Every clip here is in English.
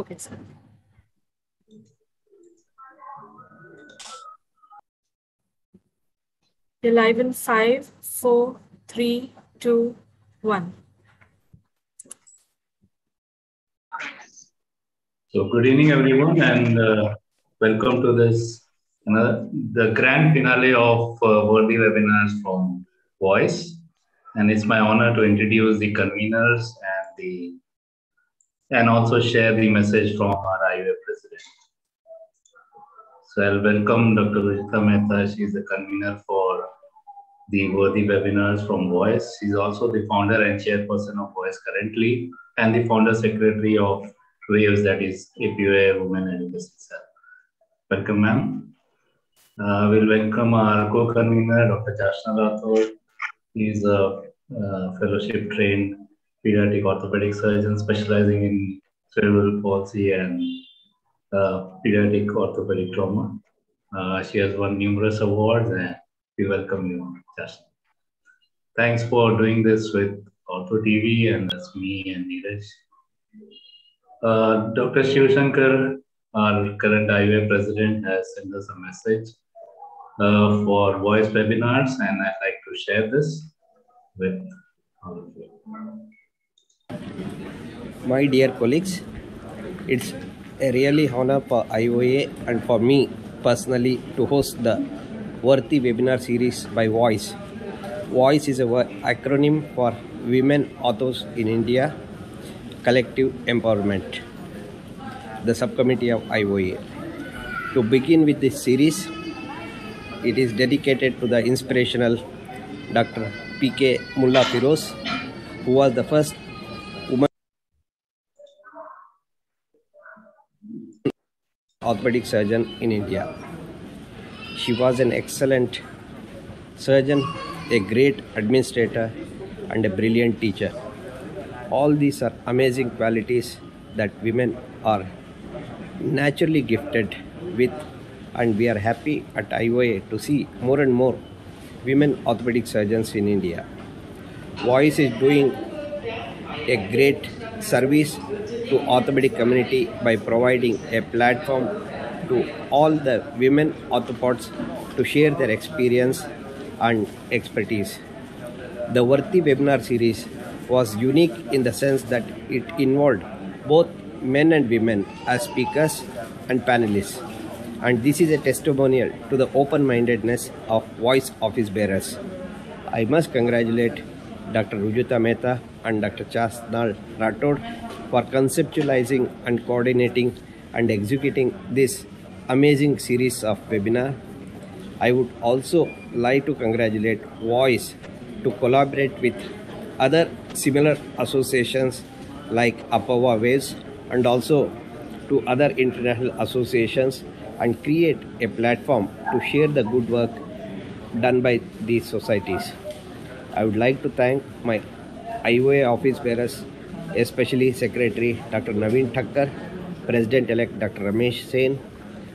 Okay, sir. You're live in 5, 4, 3, 2, 1. So good evening, everyone, and welcome to this, the grand finale of Worldly Webinars from WAVES. And it's my honor to introduce the conveners and the and also share the message from our IOA president. So I'll welcome Dr. Rujuta Mehta. She is the convener for the Worthy Webinars from WAVES. She's also the founder and chairperson of WAVES currently, and the founder secretary of WAVES, that is APOA Women Education Cell. Welcome, ma'am. We'll welcome our co-convener, Dr. Chasnal Rathod. He is a fellowship-trained pediatric orthopedic surgeon specializing in cerebral palsy and pediatric orthopedic trauma. She has won numerous awards, and we welcome you, Chasnal. Thanks for doing this with Ortho TV, and that's me and Neeraj. Dr. Shivashankar, our current IOA president, has sent us a message for WAVES webinars, and I'd like to share this with all of you. My dear colleagues, it's a really honor for IOA and for me personally to host the Worthy webinar series by WAVES. WAVES is an acronym for Women Orthos in India Collective Empowerment, the subcommittee of IOA. To begin with this series, it is dedicated to the inspirational Dr. P.K. MullaFeroze, who was the first woman orthopedic surgeon in India. She was an excellent surgeon, a great administrator, and a brilliant teacher. All these are amazing qualities that women are naturally gifted with, and we are happy at IOA to see more and more women orthopedic surgeons in India. WAVES is doing a great service to orthopedic community by providing a platform to all the women orthopods to share their experience and expertise. The Worthy webinar series was unique in the sense that it involved both men and women as speakers and panelists. And this is a testimonial to the open-mindedness of WAVES office bearers. I must congratulate Dr. Rujuta Mehta and Dr. Chasnal Rathod for conceptualizing and coordinating and executing this amazing series of webinar. I would also like to congratulate WAVES to collaborate with other similar associations like APOA WAVES and also to other international associations and create a platform to share the good work done by these societies. I would like to thank my IOA office bearers, especially Secretary Dr. Naveen Thakkar, President-elect Dr. Ramesh Sen,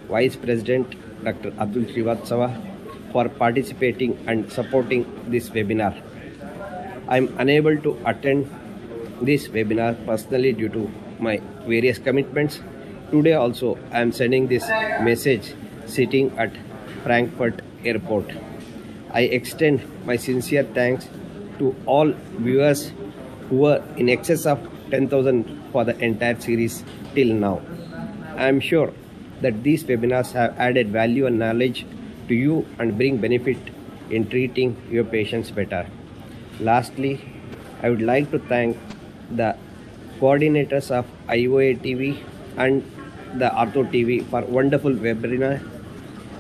Vice President Dr. Abdul Srivatsawa for participating and supporting this webinar. I am unable to attend this webinar personally due to my various commitments. Today also I am sending this message sitting at Frankfurt Airport. I extend my sincere thanks to all viewers who were in excess of 10,000 for the entire series till now. I am sure that these webinars have added value and knowledge to you and bring benefit in treating your patients better. Lastly, I would like to thank the coordinators of IOA TV and the Ortho TV for wonderful webinar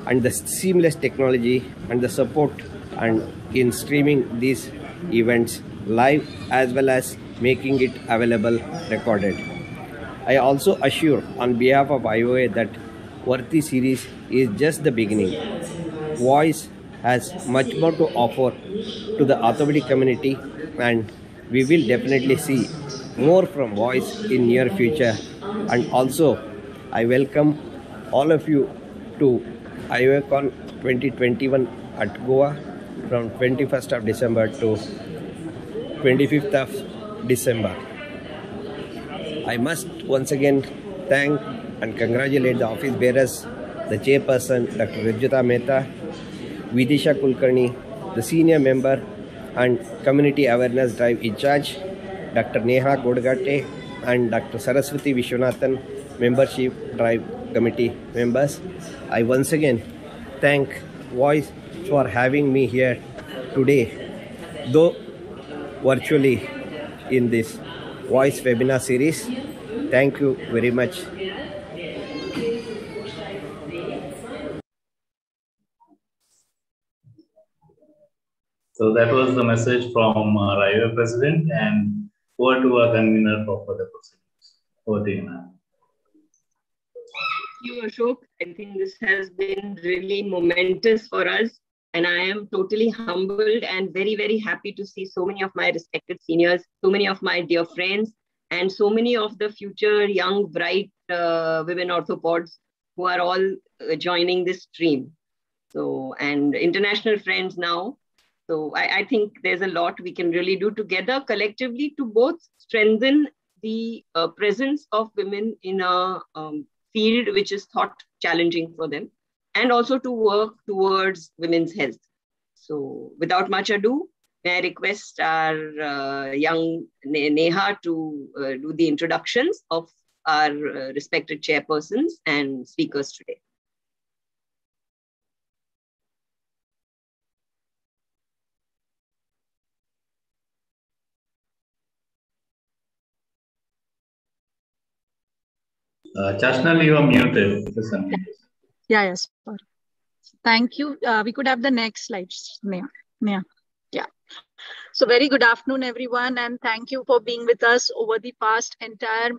and the seamless technology and the support and in streaming these events live as well as making it available recorded. I also assure on behalf of IOA that Worthy series is just the beginning. WAVES has much more to offer to the orthopedic community, and we will definitely see more from WAVES in near future. And also, I welcome all of you to IOACON 2021 at Goa from 21st of December to 25th of December. I must once again thank and congratulate the office bearers, the chairperson Dr. Rujuta Mehta, Vidisha Kulkarni, the senior member and community awareness drive in charge, Dr. Neha Godgatte and Dr. Saraswati Vishwanathan, membership drive committee members. I once again thank Voice for having me here today, though virtually, in this Voice webinar series. Thank you very much. So that was the message from our IOA president, and over to our convener for further proceedings. Over to you, ma'am. Thank you, Ashok. I think this has been really momentous for us, and I am totally humbled and very, very happy to see so many of my respected seniors, so many of my dear friends, and so many of the future young, bright women orthopods who are all joining this stream. So, and international friends now. So I think there's a lot we can really do together collectively to both strengthen the presence of women in a field which is thought challenging for them, and also to work towards women's health. So without much ado, may I request our young Neha to do the introductions of our respected chairpersons and speakers today. Chasnal, you are muted. Yeah, yes. Thank you. We could have the next slides. Yeah. So very good afternoon, everyone. And thank you for being with us over the past entire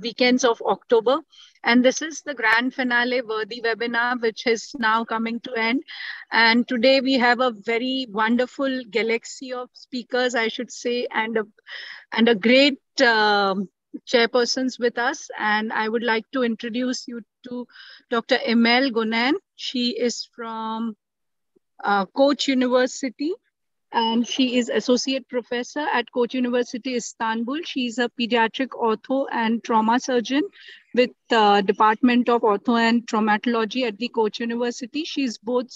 weekends of October. And this is the grand finale worthy webinar, which is now coming to end. And today we have a very wonderful galaxy of speakers, I should say, and a great chairpersons with us, and I would like to introduce you to Dr. Emel Gonen. She is from Koç University, and she is associate professor at Koç University, Istanbul. She is a pediatric ortho and trauma surgeon with Department of Ortho and Traumatology at the Koç University. She is board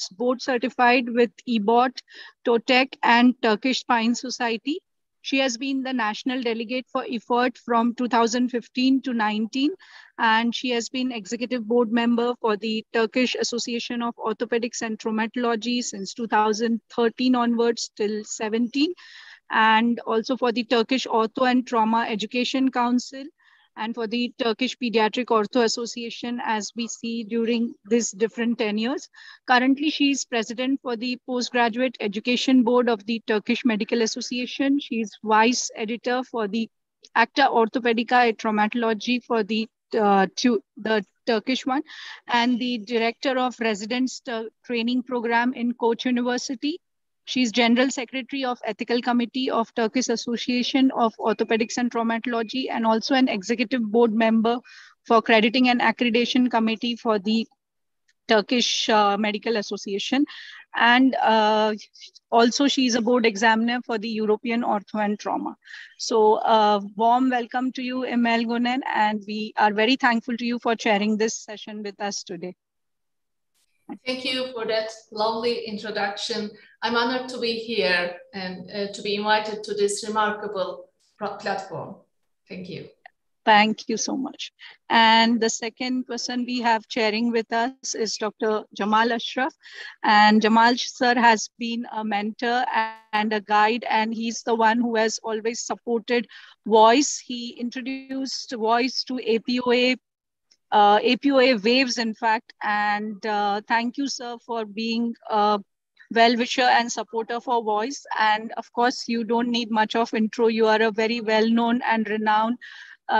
certified with EBOT, TOTEC, and Turkish Spine Society. She has been the national delegate for IFIT from 2015 to 19, and she has been executive board member for the Turkish Association of Orthopedics and Traumatology since 2013 onwards till 17, and also for the Turkish Ortho and Trauma Education Council and for the Turkish Pediatric Ortho Association, as we see during these different tenures. Currently, she is president for the Postgraduate Education Board of the Turkish Medical Association. She is vice editor for the Acta Orthopedica et Traumatology for the Turkish one, and the director of Residence Training Program in Koç University. She's General Secretary of Ethical Committee of Turkish Association of Orthopedics and Traumatology, and also an Executive Board member for Crediting and Accreditation Committee for the Turkish Medical Association. And also she's a board examiner for the European Ortho and Trauma. So warm welcome to you, Emel Gonen, and we are very thankful to you for sharing this session with us today. Thank you for that lovely introduction. I'm honored to be here and to be invited to this remarkable platform. Thank you. Thank you so much. And the second person we have sharing with us is Dr. Jamal Ashraf. And Jamal sir has been a mentor and a guide, and he's the one who has always supported Voice. He introduced Voice to APOA, APOA WAVES, in fact, and thank you, sir, for being a well-wisher and supporter for Voice. And of course, you don't need much of intro. You are a very well-known and renowned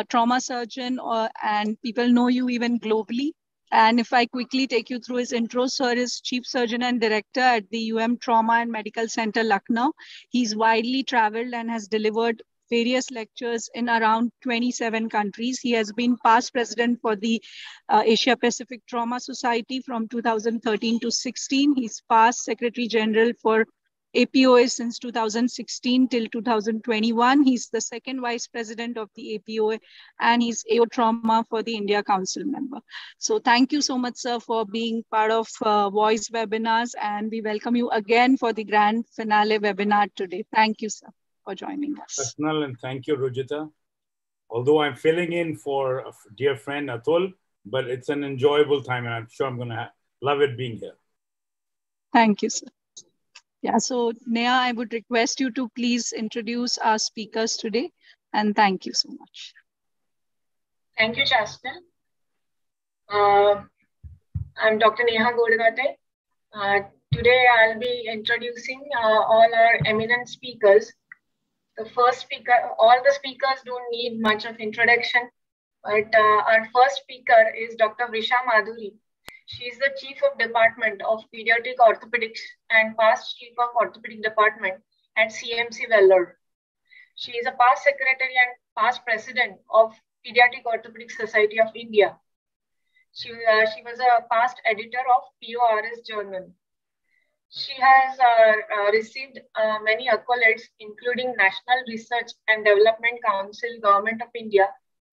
trauma surgeon, and people know you even globally. And if I quickly take you through his intro, sir is chief surgeon and director at the Trauma and Medical Center, Lucknow. He's widely traveled and has delivered various lectures in around 27 countries. He has been past president for the Asia Pacific Trauma Society from 2013 to 16. He's past secretary general for APOA since 2016 till 2021. He's the second vice president of the APOA, and he's AO Trauma for the India Council member. So thank you so much, sir, for being part of Voice webinars, and we welcome you again for the grand finale webinar today. Thank you, sir, for joining us. Personal, and thank you, Rujuta. Although I'm filling in for a dear friend, Atul, but it's an enjoyable time, and I'm sure I'm going to love it being here. Thank you, sir. Yeah, so Neha, I would request you to please introduce our speakers today, and thank you so much. Thank you, Chasnal. I'm Dr. Neha Godgate. Today, I'll be introducing all our eminent speakers. The first speaker, all the speakers don't need much of introduction, but our first speaker is Dr. Vrisha Madhuri. She is the Chief of Department of Pediatric Orthopedics and past Chief of Orthopedic Department at CMC Vellore. She is a past Secretary and past President of Pediatric Orthopedic Society of India. She was a past editor of PORS Journal. She has received many accolades, including National Research and Development Council, Government of India,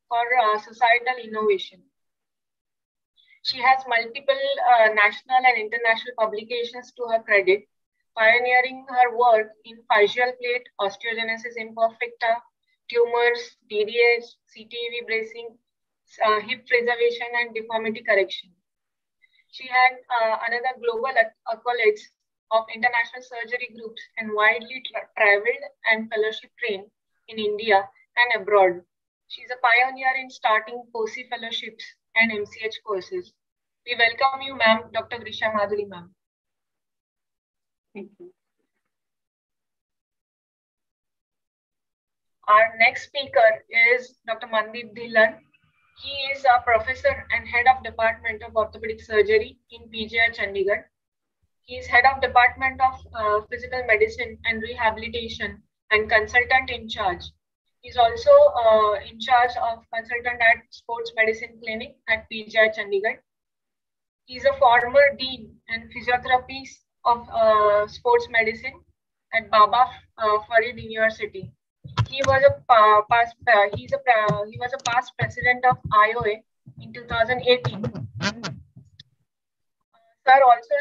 for societal innovation. She has multiple national and international publications to her credit, pioneering her work in fascial plate, osteogenesis imperfecta, tumors, DDH, CTV bracing, hip preservation, and deformity correction. She had another global accolades of international surgery groups and widely traveled and fellowship trained in India and abroad. She's a pioneer in starting POSI fellowships and MCH courses. We welcome you, ma'am, Dr. Vrisha Madhuri, ma'am. Thank you. Our next speaker is Dr. Mandeep Dhillon. He is a professor and head of Department of Orthopedic Surgery in PGI Chandigarh. He is head of Department of Physical Medicine and Rehabilitation and consultant in charge. He's also in charge of consultant at Sports Medicine Clinic at PGI Chandigarh. He's a former dean and physiotherapy of sports medicine at Baba Farid University. He was a past president of IOA in 2018. Sir also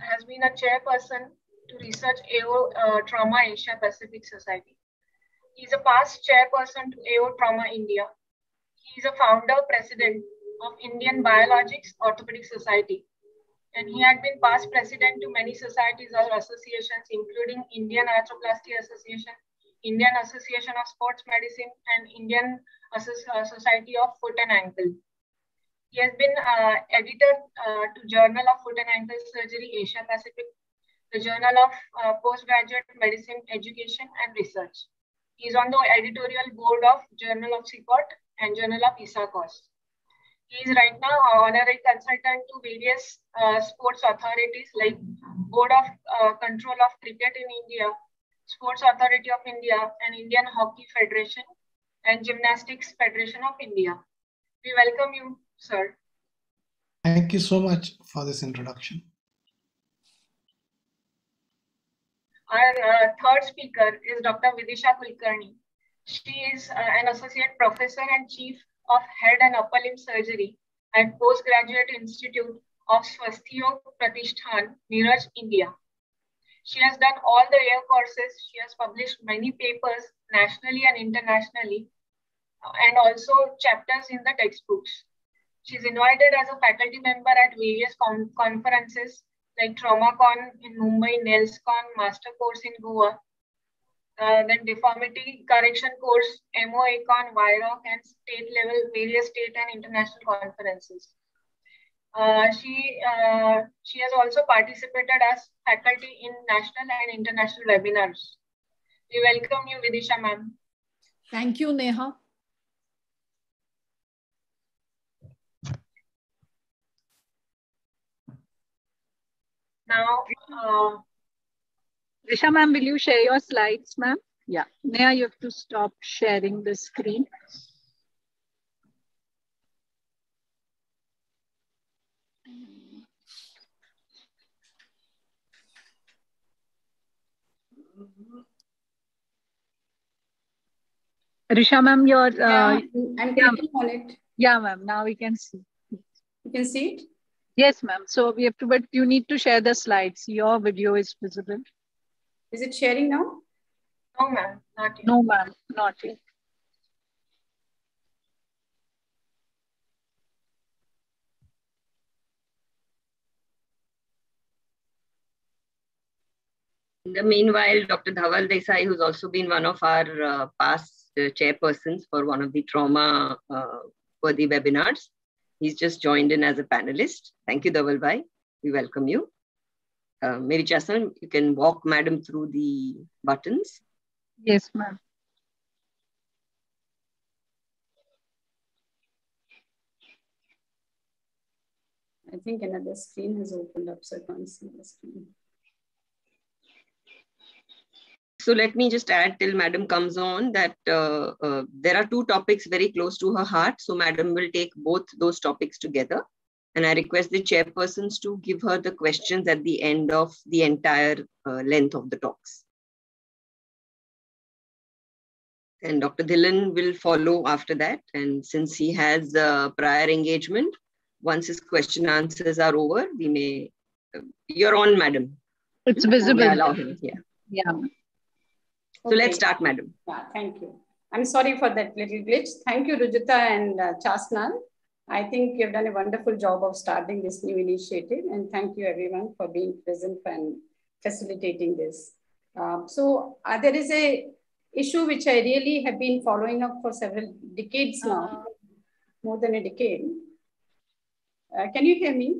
has been a chairperson to research AO Trauma Asia Pacific Society. He is a past chairperson to AO Trauma India. He is a founder president of Indian Biologics Orthopedic Society, and he had been past president to many societies or associations, including Indian Arthroplasty Association, Indian Association of Sports Medicine, and Indian Society of Foot and Ankle. He has been editor to Journal of Foot and Ankle Surgery Asia Pacific, the Journal of Postgraduate Medicine Education and Research. He is on the editorial board of Journal of CICOT and Journal of ISACOS. He is right now honorary consultant to various sports authorities like Board of Control of Cricket in India, Sports Authority of India, and Indian Hockey Federation and Gymnastics Federation of India. We welcome you, sir. Thank you so much for this introduction. Our third speaker is Dr. Vidisha Kulkarni. She is an associate professor and chief of head and upper limb surgery at Postgraduate Institute of Swasthyo Pratishthan, Neeraj, India. She has done all the AO courses. She has published many papers nationally and internationally, and also chapters in the textbooks. She is invited as a faculty member at various conferences like TraumaCon in Mumbai, NELSCon, Master Course in Goa, then Deformity Correction Course, MOACon, VIROC, and state level, various state and international conferences. She has also participated as faculty in national and international webinars. We welcome you, Vidisha, ma'am. Thank you, Neha. Now, Vrisha, ma'am, will you share your slides, ma'am? Yeah. Neha, you have to stop sharing the screen. Risha ma'am, your I'm clicking on it. Yeah, ma'am. Now we can see. You can see it? Yes, ma'am. So we have to, but you need to share the slides. Your video is visible. Is it sharing now? No, ma'am. Not yet. No, ma'am. Not yet. In the meanwhile, Dr. Dhaval Desai, who's also been one of our past chairpersons for one of the trauma for the webinars, he's just joined in as a panelist. Thank you, Dhaval Bhai. We welcome you. Mary Chasnal, you can walk madam through the buttons. Yes, ma'am. I think another screen has opened up, so I can't see the screen. So let me just add till madam comes on that there are two topics very close to her heart. So madam will take both those topics together. And I request the chairpersons to give her the questions at the end of the entire length of the talks. And Dr. Dhillon will follow after that. And since he has prior engagement, once his question answers are over, we may, you're on madam. It's visible. Allow him. Yeah. Yeah. So okay. Let's start, madam. Yeah, thank you. I'm sorry for that little glitch. Thank you, Rujuta and Chasnal. I think you've done a wonderful job of starting this new initiative, and thank you everyone for being present and facilitating this. So there is a issue which I really have been following up for several decades now, more than a decade. Can you hear me?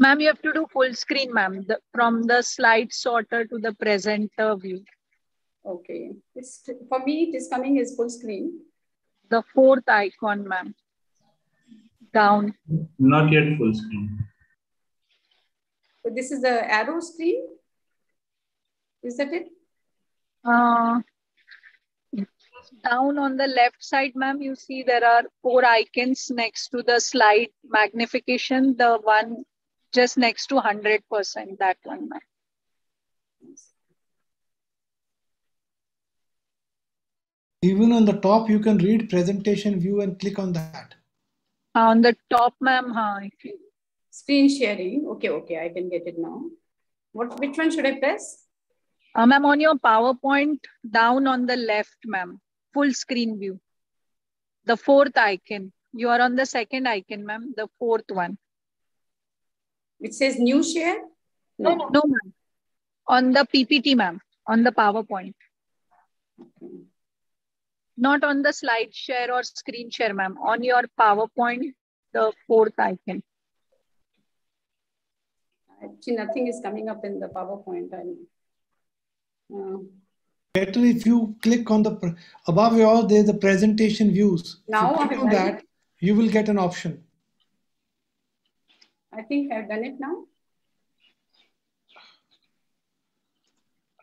Ma'am, you have to do full screen, ma'am, from the slide sorter to the presenter view. Okay, it's, for me it is coming as full screen. The fourth icon, ma'am. Down. Not yet full screen. So this is the arrow screen. Is that it? Down on the left side, ma'am, you see there are four icons next to the slide magnification. The one just next to 100%, that one, ma'am. Even on the top, you can read presentation view and click on that. On the top, ma'am, screen sharing. Okay, okay, I can get it now. What? Which one should I press? Ma'am, on your PowerPoint, down on the left, ma'am, full screen view. The fourth icon. You are on the second icon, ma'am, the fourth one. It says new share? No, no, no, ma'am. On the PPT, ma'am, on the PowerPoint. Okay. Not on the slide share or screen share, ma'am. On your PowerPoint, the fourth icon. Actually, nothing is coming up in the PowerPoint. Better if you click on the, above all, there's the presentation views. Now, so click on that, you will get an option. I think I've done it now.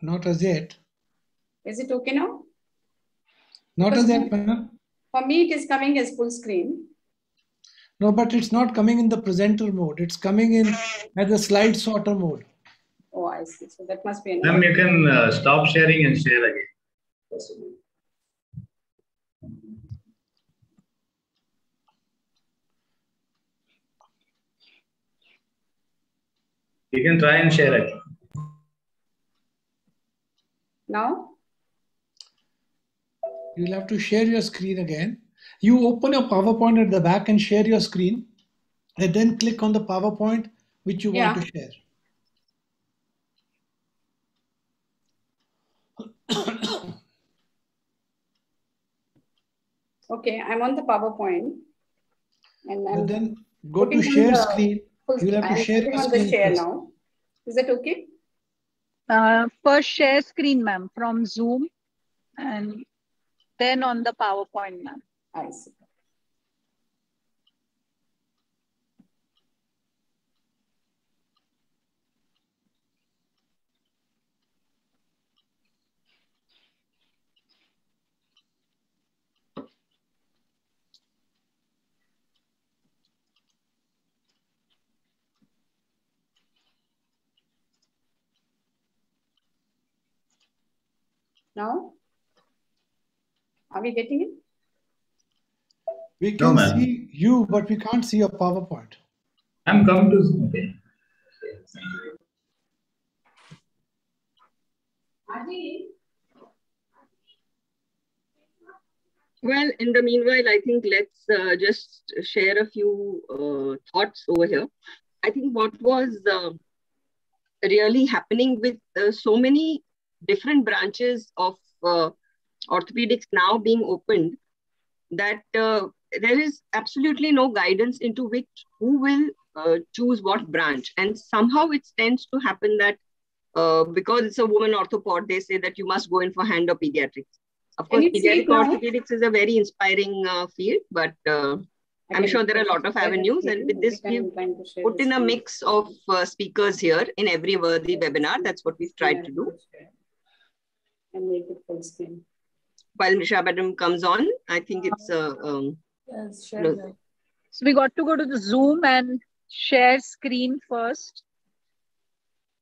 Not as yet. Is it okay now? Not as that, ma'am. For me, it is coming as full screen. No, but it's not coming in the presenter mode. It's coming in as the slide sorter mode. Oh, I see. So that must be. Ma'am, you can stop sharing and share again. You can try and share again. Now? You'll have to share your screen again. You open your PowerPoint at the back and share your screen, and then click on the PowerPoint which you want to share. Okay, I'm on the PowerPoint. And then go to share screen. You'll have to share your screen. Share now. Is that okay? First share screen, ma'am, from Zoom, and then on the PowerPoint, ma'am. I see. Now? Are we getting it? We can see you, but we can't see your PowerPoint. I'm coming to Zoom. Okay. Well, in the meanwhile, I think let's just share a few thoughts over here. I think what was really happening with so many different branches of orthopedics now being opened, that there is absolutely no guidance into which who will choose what branch. And somehow it tends to happen that because it's a woman orthopod, they say that you must go in for hand or pediatrics. Of course, pediatric orthopedics is a very inspiring field, but I'm sure there are a lot of avenues. And with this, we've put in a mix of speakers here in every worthy webinar. That's what we've tried to do. And make it full screen. While Vrisha Madam comes on, I think it's yes, sure, no. So we got to go to the Zoom and share screen first.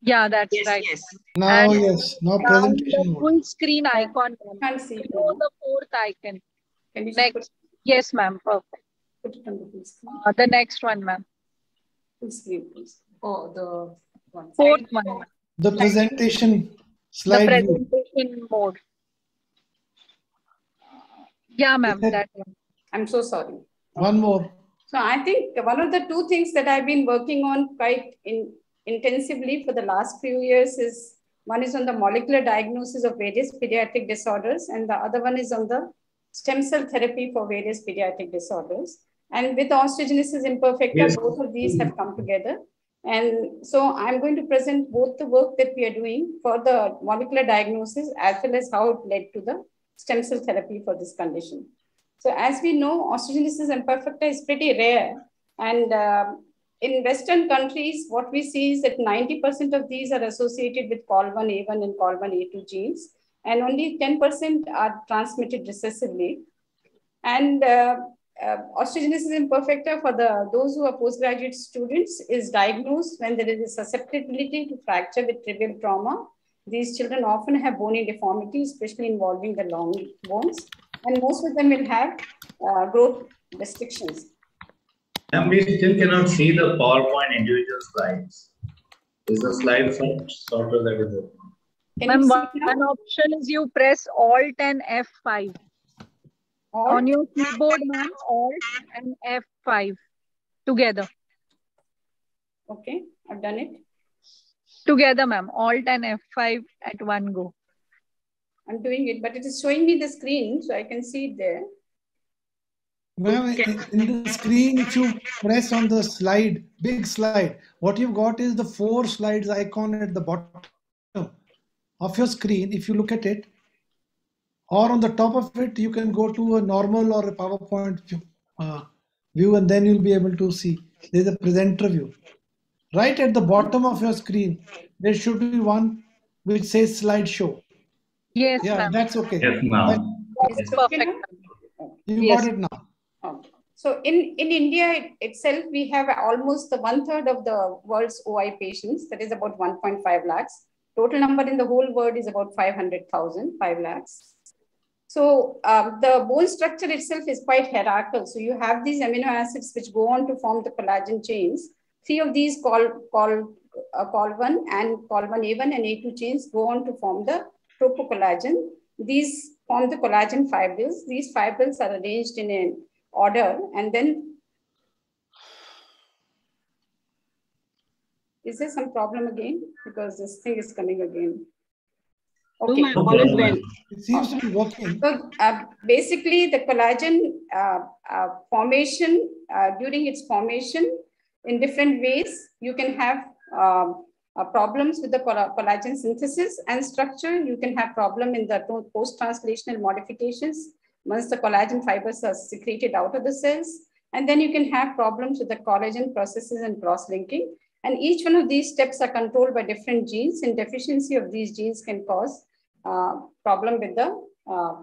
Yeah, that's yes, right. Yes. Now, and yes, now presentation. The full screen icon. Can see the fourth icon. Can you next? Yes, ma'am. Perfect. Put it on the full screen. The next one, ma'am. Full screen, please. Oh, the one. Fourth one. The presentation slide. The presentation mode. Yeah, ma'am. That one. I'm so sorry. One more. So I think one of the two things that I've been working on quite intensively for the last few years is, one is on the molecular diagnosis of various pediatric disorders, and the other one is on the stem cell therapy for various pediatric disorders. And with osteogenesis imperfecta, yes, both of these have come together. And so I'm going to present both the work that we are doing for the molecular diagnosis as well as how it led to the stem cell therapy for this condition. So as we know, osteogenesis imperfecta is pretty rare. And in Western countries, what we see is that 90% of these are associated with Col1A1 and Col1A2 genes, and only 10% are transmitted recessively. And osteogenesis imperfecta for those who are postgraduate students is diagnosed when there is a susceptibility to fracture with trivial trauma. These children often have bony deformities, especially involving the long bones. And most of them will have growth restrictions. And we still cannot see the PowerPoint individual slides. Is the slide from software that is open? Ma'am, one option is you press Alt and F5. Alt? On your keyboard, ma'am, Alt and F5 together. Okay, I've done it. Together, ma'am, Alt and F5 at one go. I'm doing it, but it is showing me the screen, so I can see it there. Well, okay. In the screen, if you press on the slide, big slide, what you've got is the four slides icon at the bottom of your screen. If you look at it, or on the top of it, you can go to a normal or a PowerPoint view, and then you'll be able to see. There's a presenter view. Right at the bottom of your screen, there should be one which says slideshow. Yes, yeah, that's okay. Yes, it's perfect. You yes. Got it now. Okay. So in India itself, we have almost the 1/3 of the world's OI patients. That is about 1.5 lakhs. Total number in the whole world is about 500,000, 5 lakhs. So the bone structure itself is quite hierarchical. So you have these amino acids which go on to form the collagen chains. Three of these Col1 and Col1A1 and A2 chains go on to form the protocollagen. These form the collagen fibrils. These fibrils are arranged in an order, and then is there some problem again? Because this thing is coming again. Okay, no, all is well. It seems to be working. So basically, the collagen formation during its formation in different ways, you can have problems with the collagen synthesis and structure. You can have problem in the post-translational modifications once the collagen fibers are secreted out of the cells. And then you can have problems with the collagen processes and cross-linking. And each one of these steps are controlled by different genes, and deficiency of these genes can cause problem with the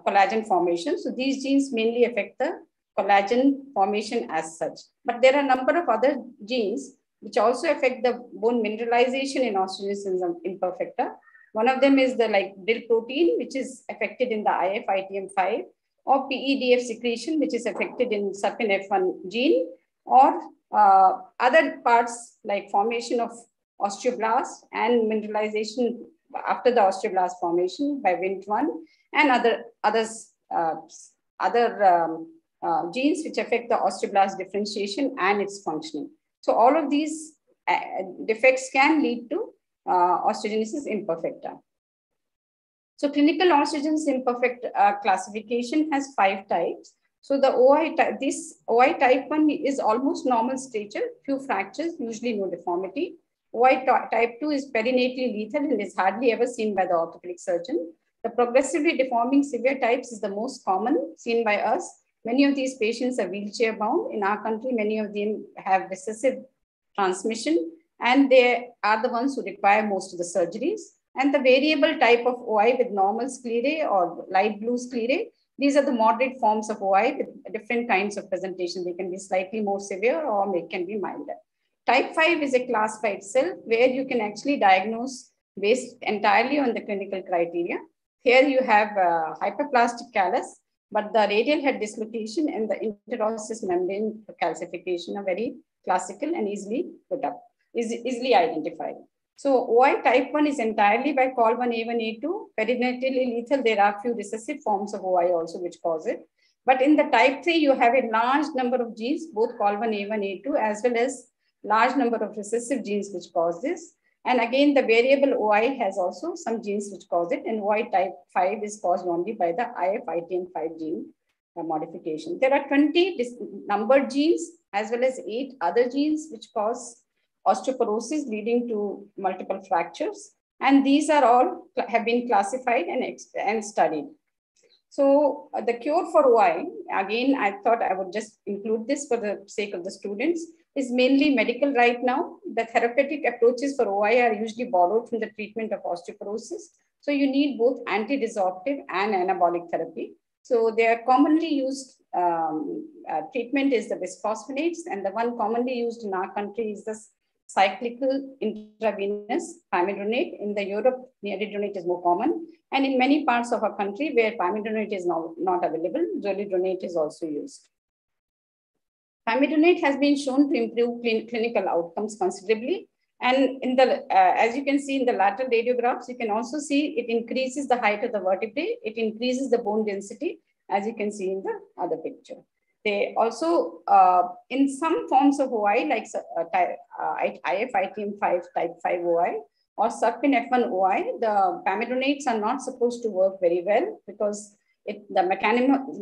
collagen formation. So these genes mainly affect the collagen formation as such. But there are a number of other genes which also affect the bone mineralization in osteogenesis imperfecta. One of them is the DIL protein, which is affected in the IFITM5. or PEDF secretion, which is affected in SERPINE F1 gene, or other parts like formation of osteoblasts and mineralization after the osteoblast formation by Wnt1, and other genes which affect the osteoblast differentiation and its functioning. So all of these defects can lead to osteogenesis imperfecta. So clinical osteogenesis imperfecta classification has 5 types. So the OI type 1 is almost normal stature, few fractures, usually no deformity. OI type 2 is perinatally lethal and is hardly ever seen by the orthopedic surgeon. The progressively deforming severe types is the most common seen by us. Many of these patients are wheelchair bound. In our country, many of them have recessive transmission, and they are the ones who require most of the surgeries. And the variable type of OI with normal sclerae or light blue sclerae, these are the moderate forms of OI with different kinds of presentation. They can be slightly more severe or they can be milder. Type 5 is a class by itself where you can actually diagnose based entirely on the clinical criteria. Here you have hyperplastic callus, but the radial head dislocation and the interosseous membrane calcification are very classical and easily put up, is easily identified. So OI type 1 is entirely by Col1A1, A2, perinatally lethal. There are few recessive forms of OI also which cause it. But in the type 3, you have a large number of genes, both Col1A1, A2, as well as large number of recessive genes which cause this. And again, the variable OI has also some genes which cause it, and OI type 5 is caused only by the IFITM5 gene modification. There are 20 numbered genes as well as 8 other genes which cause osteoporosis leading to multiple fractures. And these are all have been classified and studied. So the cure for OI, again, I thought I would just include this for the sake of the students, is mainly medical right now. The therapeutic approaches for OI are usually borrowed from the treatment of osteoporosis. So you need both anti-resorptive and anabolic therapy. So they are commonly used treatment is the bisphosphonates, and the one commonly used in our country is the cyclical intravenous pimidronate. In the Europe, neridronate is more common. And in many parts of our country where pimidronate is not available, zolidronate is also used. Pimidronate has been shown to improve clinical outcomes considerably. And in the, as you can see in the lateral radiographs, you can also see it increases the height of the vertebrae. It increases the bone density, as you can see in the other picture. They also, in some forms of OI, like IFITM5 type 5 OI or SERPINE F1 OI, the pimidronates are not supposed to work very well because the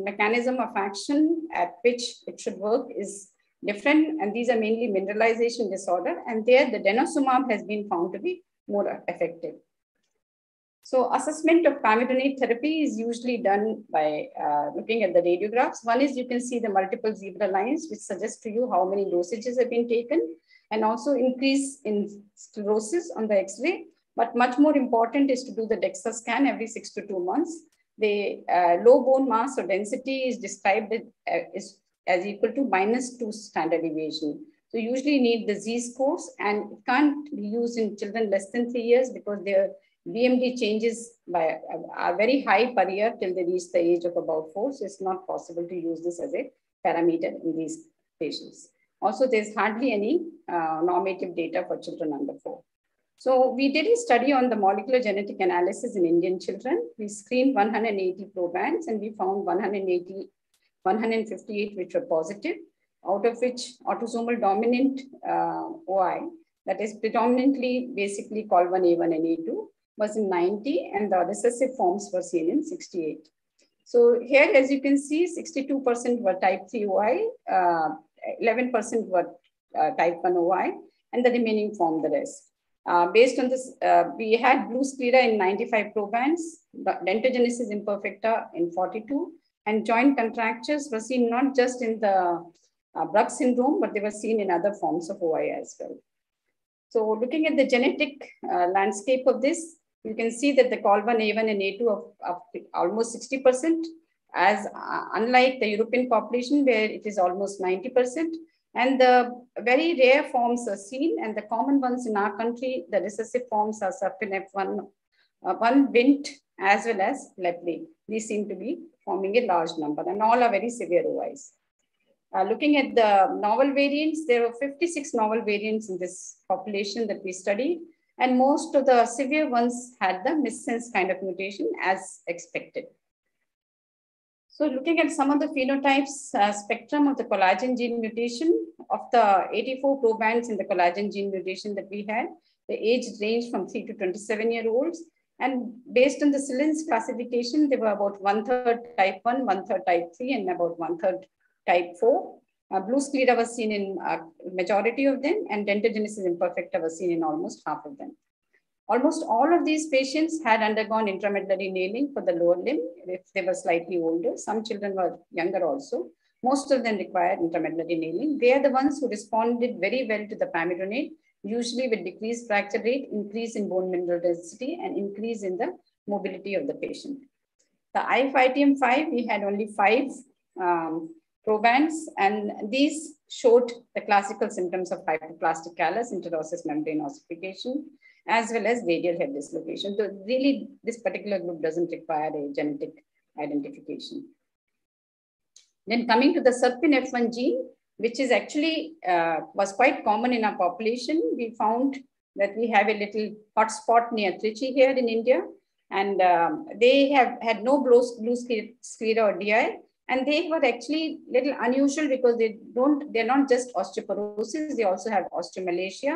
mechanism of action at which it should work is different, and these are mainly mineralization disorder, and there the denosumab has been found to be more effective. So assessment of pimidronate therapy is usually done by looking at the radiographs. One is you can see the multiple zebra lines which suggest to you how many dosages have been taken, and also increase in sclerosis on the x-ray, but much more important is to do the DEXA scan every 6 to 2 months. The low bone mass or density is described as equal to -2 standard deviation. So usually need the Z-scores, and it can't be used in children less than 3 years because their BMD changes are very high per year till they reach the age of about 4. So it's not possible to use this as a parameter in these patients. Also, there's hardly any normative data for children under 4. So we did a study on the molecular genetic analysis in Indian children. We screened 180 probands, and we found 158 which were positive, out of which autosomal dominant OI, that is predominantly basically Col1A1 and A2, was in 90, and the recessive forms were seen in 68. So here, as you can see, 62% were type 3 OI, 11% were type 1 OI, and the remaining formed the rest. Based on this, we had blue sclera in 95 probands, dentagenesis imperfecta in 42, and joint contractures were seen not just in the Bruch syndrome, but they were seen in other forms of OI as well. So looking at the genetic landscape of this, you can see that the Col1A1 and A2 of almost 60%, as unlike the European population where it is almost 90%. And the very rare forms are seen, and the common ones in our country, the recessive forms are SERPINE F1, Wnt, as well as Lepley. These seem to be forming a large number, and all are very severe OIs. Looking at the novel variants, there were 56 novel variants in this population that we studied, and most of the severe ones had the missense kind of mutation as expected. So looking at some of the phenotypes spectrum of the collagen gene mutation, of the 84 probands in the collagen gene mutation that we had, the age ranged from 3 to 27-year-olds. And based on the Sillin's classification, there were about 1/3 type 1, 1/3 type 3, and about 1/3 type 4. Blue sclera was seen in majority of them, and dentagenesis imperfecta was seen in almost half of them. Almost all of these patients had undergone intramedullary nailing for the lower limb if they were slightly older. Some children were younger also. Most of them required intramedullary nailing. They are the ones who responded very well to the pamidronate, usually with decreased fracture rate, increase in bone mineral density, and increase in the mobility of the patient. The IFITM5, we had only 5 probands, and these showed the classical symptoms of hypoplastic callus, interosseous membrane ossification, as well as radial head dislocation. So really, this particular group doesn't require a genetic identification. Then coming to the SERPINE F1 gene, which is actually was quite common in our population. We found that we have a little hotspot near Trichy here in India, and they have had no blue sclera or DI, and they were actually little unusual because they're not just osteoporosis, they also have osteomalacia,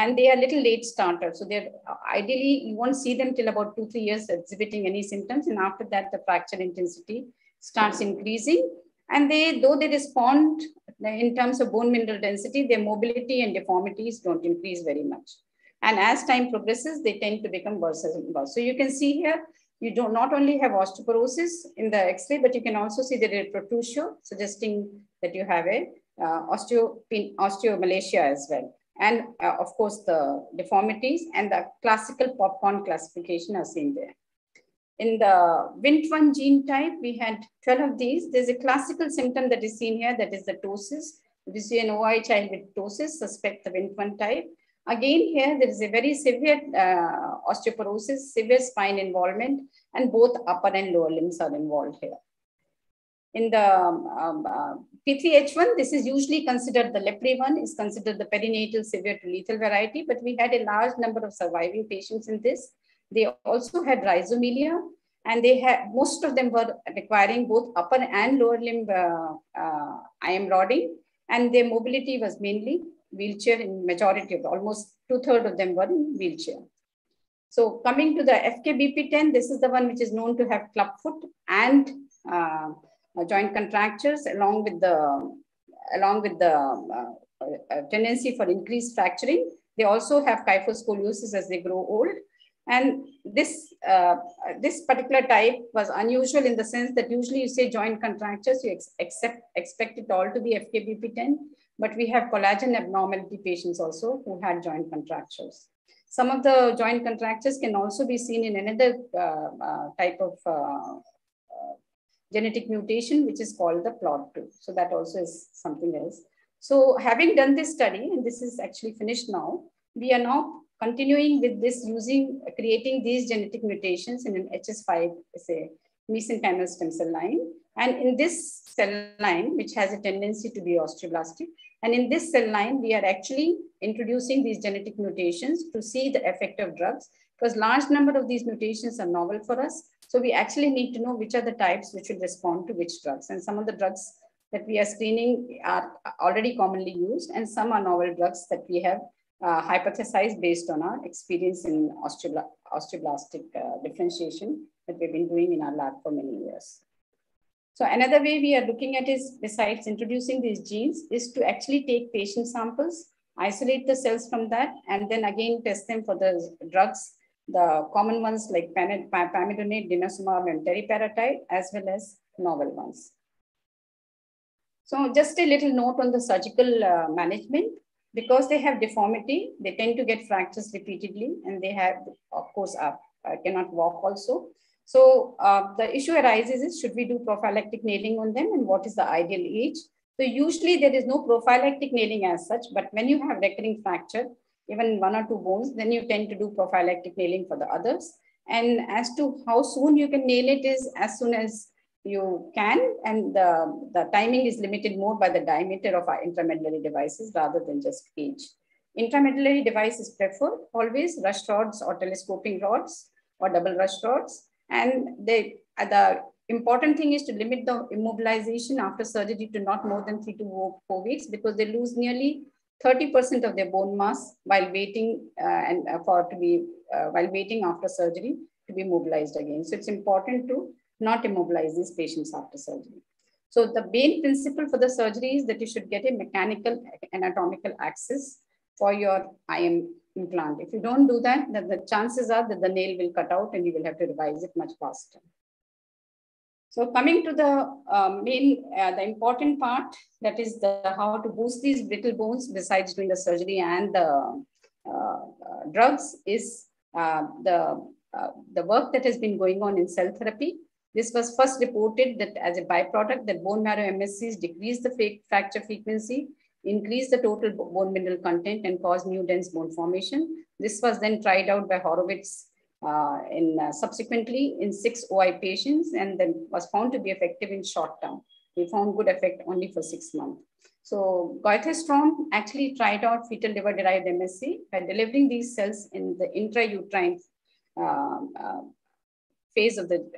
and they are little late starters. So they're ideally, you won't see them till about 2-3 years exhibiting any symptoms, and after that the fracture intensity starts increasing. And though they respond in terms of bone mineral density, their mobility and deformities don't increase very much. And as time progresses, they tend to become worse and worse. So you can see here, you do not only have osteoporosis in the X-ray, but you can also see the retrotrusio, suggesting that you have a osteomalacia as well. And of course, the deformities and the classical popcorn classification are seen there. In the Wnt1 gene type, we had 12 of these. There's a classical symptom that is seen here, that is the ptosis. If you see an OI child with ptosis, suspect the Wnt1 type. Again, here there is a very severe osteoporosis, severe spine involvement, and both upper and lower limbs are involved here. In the P3H1, this is usually considered the leprey one, is considered the perinatal severe to lethal variety, but we had a large number of surviving patients in this. They also had rhizomelia, and they had, most of them were requiring both upper and lower limb IM rodding, and their mobility was mainly wheelchair in majority of almost 2/3 of them were in wheelchair. So coming to the FKBP10, this is the one which is known to have clubfoot and joint contractures along with the tendency for increased fracturing. They also have kyphoscoliosis as they grow old. And this particular type was unusual in the sense that usually you say joint contractures, you expect it all to be FKBP10, but we have collagen abnormality patients also who had joint contractures. Some of the joint contractures can also be seen in another type of genetic mutation, which is called the PLOD2. So that also is something else. So having done this study, and this is actually finished now, we are now continuing with this, creating these genetic mutations in an HS5, say, mesenchymal stem cell line. And in this cell line, which has a tendency to be osteoblastic, and in this cell line, we are actually introducing these genetic mutations to see the effect of drugs, because large number of these mutations are novel for us. So we actually need to know which are the types which will respond to which drugs. And some of the drugs that we are screening are already commonly used, and some are novel drugs that we have hypothesized based on our experience in osteoblastic differentiation that we've been doing in our lab for many years. So another way we are looking at is, besides introducing these genes, is to actually take patient samples, isolate the cells from that, and then again test them for the drugs, the common ones like pamidronate, denosumab, and teriparatide, as well as novel ones. So just a little note on the surgical management. Because they have deformity, they tend to get fractures repeatedly, and they have, of course, cannot walk also. So the issue arises is, should we do prophylactic nailing on them, and what is the ideal age? So usually there is no prophylactic nailing as such, but when you have recurring fracture, even 1 or 2 bones, then you tend to do prophylactic nailing for the others. And as to how soon you can nail it is as soon as you can, and the timing is limited more by the diameter of our intramedullary devices rather than just age. Intramedullary device is preferred, always rush rods or telescoping rods or double rush rods. And the important thing is to limit the immobilization after surgery to not more than 3 to 4 weeks, because they lose nearly 30% of their bone mass while waiting after surgery to be mobilized again. So it's important to not immobilize these patients after surgery. So the main principle for the surgery is that you should get a mechanical anatomical axis for your IM implant. If you don't do that, then the chances are that the nail will cut out and you will have to revise it much faster. So coming to the the important part, that is how to boost these brittle bones besides doing the surgery and the drugs, is the work that has been going on in cell therapy. This was first reported that as a byproduct that bone marrow MSCs decrease the fracture frequency, increase the total bone mineral content, and cause new dense bone formation. This was then tried out by Horowitz subsequently in 6 OI patients, and then was found to be effective in short term. We found good effect only for 6 months. So Götherström actually tried out fetal liver derived MSC by delivering these cells in the intrauterine phase of the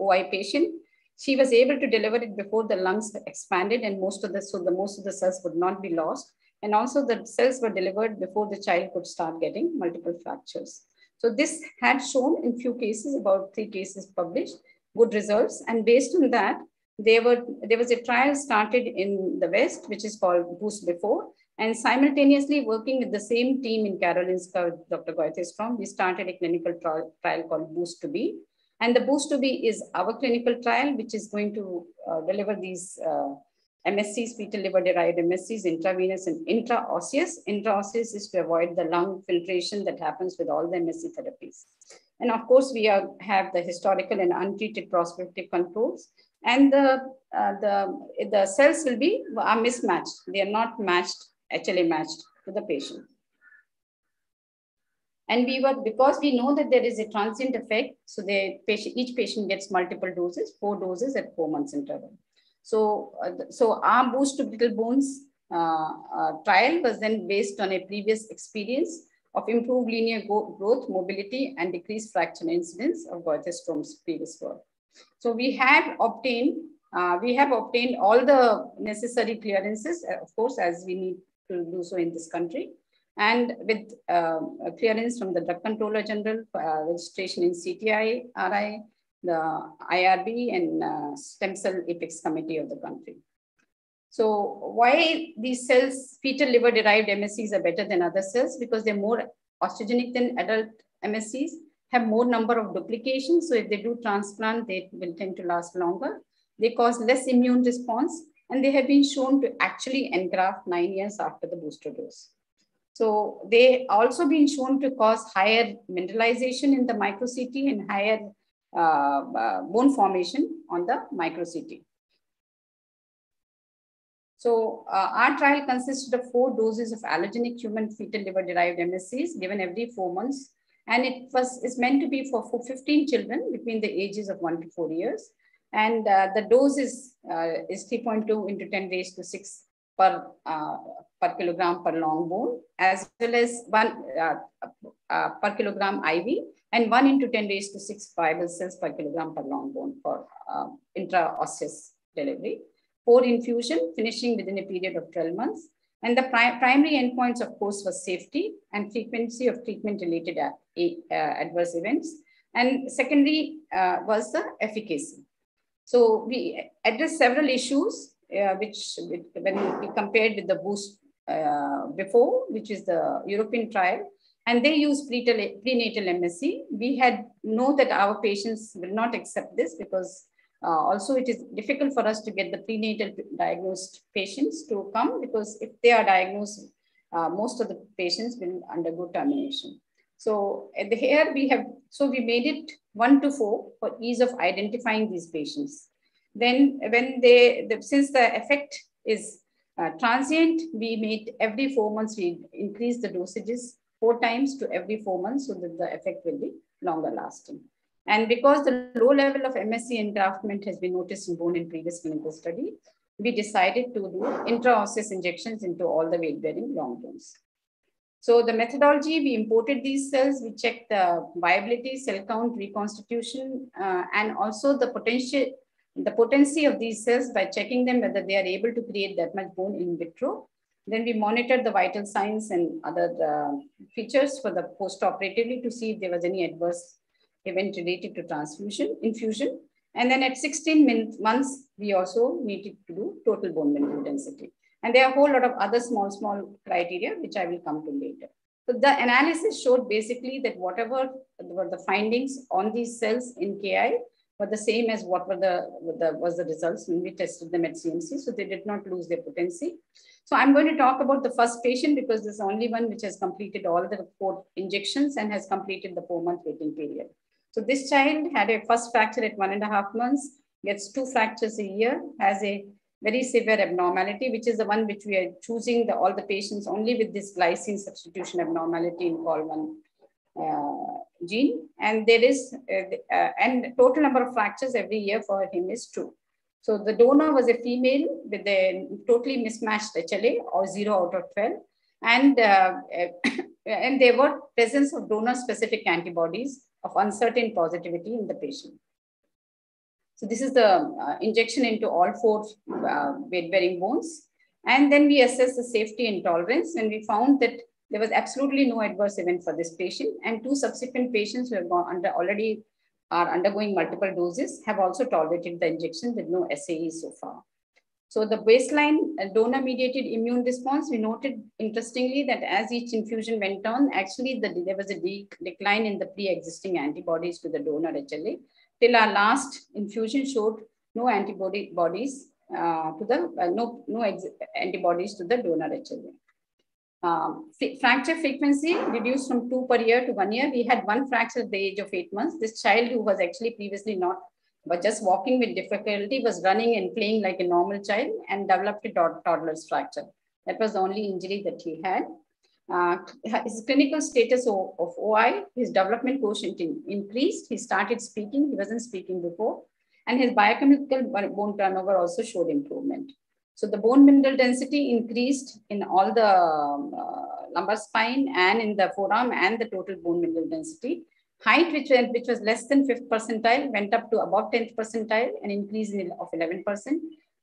OI patient. She was able to deliver it before the lungs expanded, and most of the cells would not be lost. And also the cells were delivered before the child could start getting multiple fractures. So this had shown in few cases, about 3 cases published, good results. And based on that, there was a trial started in the West, which is called Boost Before. And simultaneously working with the same team in Karolinska, Dr. Götherström, we started a clinical trial called Boost To Be. And the Boost To Be is our clinical trial, which is going to deliver these MSCs, fetal liver derived MSCs, intravenous and intraosseous. Intraosseous is to avoid the lung filtration that happens with all the MSC therapies. And of course, we have the historical and untreated prospective controls. And the cells are mismatched. They are not matched, HLA matched to the patient. And because we know that there is a transient effect, so each patient gets multiple doses, 4 doses at 4 months interval. So, our Boost to Brittle Bones trial was then based on a previous experience of improved linear growth, mobility, and decreased fracture incidence of Götherström's previous work. So we have obtained all the necessary clearances, of course, as we need to do so in this country. And with a clearance from the Drug Controller General, registration in CTI, RI, the IRB, and Stem Cell Apex Committee of the country. So why these cells, fetal liver derived MSCs, are better than other cells? Because they're more osteogenic than adult MSCs, have more number of duplications. So if they do transplant, they will tend to last longer. They cause less immune response, and they have been shown to actually engraft 9 years after the booster dose. So they also been shown to cause higher mineralization in the micro-CT and higher bone formation on the micro-CT. So our trial consisted of 4 doses of allogenic human fetal liver derived MSCs given every 4 months. And it's meant to be for 15 children between the ages of 1 to 4 years. And the dose is 3.2 into 10 raised to 6 per kilogram per long bone, as well as 1 per kilogram IV, and 1 into 10 raised to 6 fibril cells per kilogram per long bone for intraosseous delivery. 4 infusion, finishing within a period of 12 months. And the primary endpoints, of course, was safety and frequency of treatment-related adverse events. And secondary was the efficacy. So we addressed several issues, when we compared with the Boost Before, which is the European trial, and they use prenatal MSC. We had known that our patients will not accept this, because also it is difficult for us to get the prenatal diagnosed patients to come, because if they are diagnosed, most of the patients will undergo termination. So here we made it 1 to 4 for ease of identifying these patients. Then since the effect is transient, we made every 4 months, we increase the dosages 4 times to every 4 months, so that the effect will be longer lasting. And because the low level of MSC engraftment has been noticed in bone in previous clinical study, we decided to do intraosseous injections into all the weight-bearing long bones. So the methodology, we imported these cells, we checked the viability, cell count, reconstitution, and also the potency of these cells by checking them whether they are able to create that much bone in vitro. Then we monitored the vital signs and other features for the post-operatively to see if there was any adverse event related to transfusion, infusion. And then at 16 months, we also needed to do total bone mineral density. And there are a whole lot of other small criteria, which I will come to later. So the analysis showed basically that whatever were the findings on these cells in KI were the same as what were was the results when we tested them at CMC. So they did not lose their potency. So I'm going to talk about the first patient because this is the only one which has completed all the 4 injections and has completed the 4-month waiting period. So this child had a first fracture at 1.5 months, gets 2 fractures a year, has a very severe abnormality, which is the one which we are choosing all the patients only with this glycine substitution abnormality in Col1 gene. And there is, and total number of fractures every year for him is 2. So the donor was a female with a totally mismatched HLA or 0 out of 12. And there were presence of donor specific antibodies of uncertain positivity in the patient. So this is the injection into all 4 weight-bearing bones. And then we assessed the safety and tolerance, and we found that there was absolutely no adverse event for this patient. And 2 subsequent patients who have already are undergoing multiple doses have also tolerated the injection with no SAE so far. So the baseline donor-mediated immune response, we noted interestingly that as each infusion went on, actually there was a decline in the pre-existing antibodies to the donor HLA. Till our last infusion showed no antibodies to the donor HLA. Fracture frequency reduced from 2 per year to 1 year. We had 1 fracture at the age of 8 months. This child who was actually previously just walking with difficulty was running and playing like a normal child and developed a toddler's fracture. That was the only injury that he had. His clinical status of OI, his development quotient increased. He started speaking. He wasn't speaking before. And his biochemical bone turnover also showed improvement. So the bone mineral density increased in all the lumbar spine and in the forearm and the total bone mineral density. Height, which was less than 5th percentile, went up to about 10th percentile, an increase of 11%.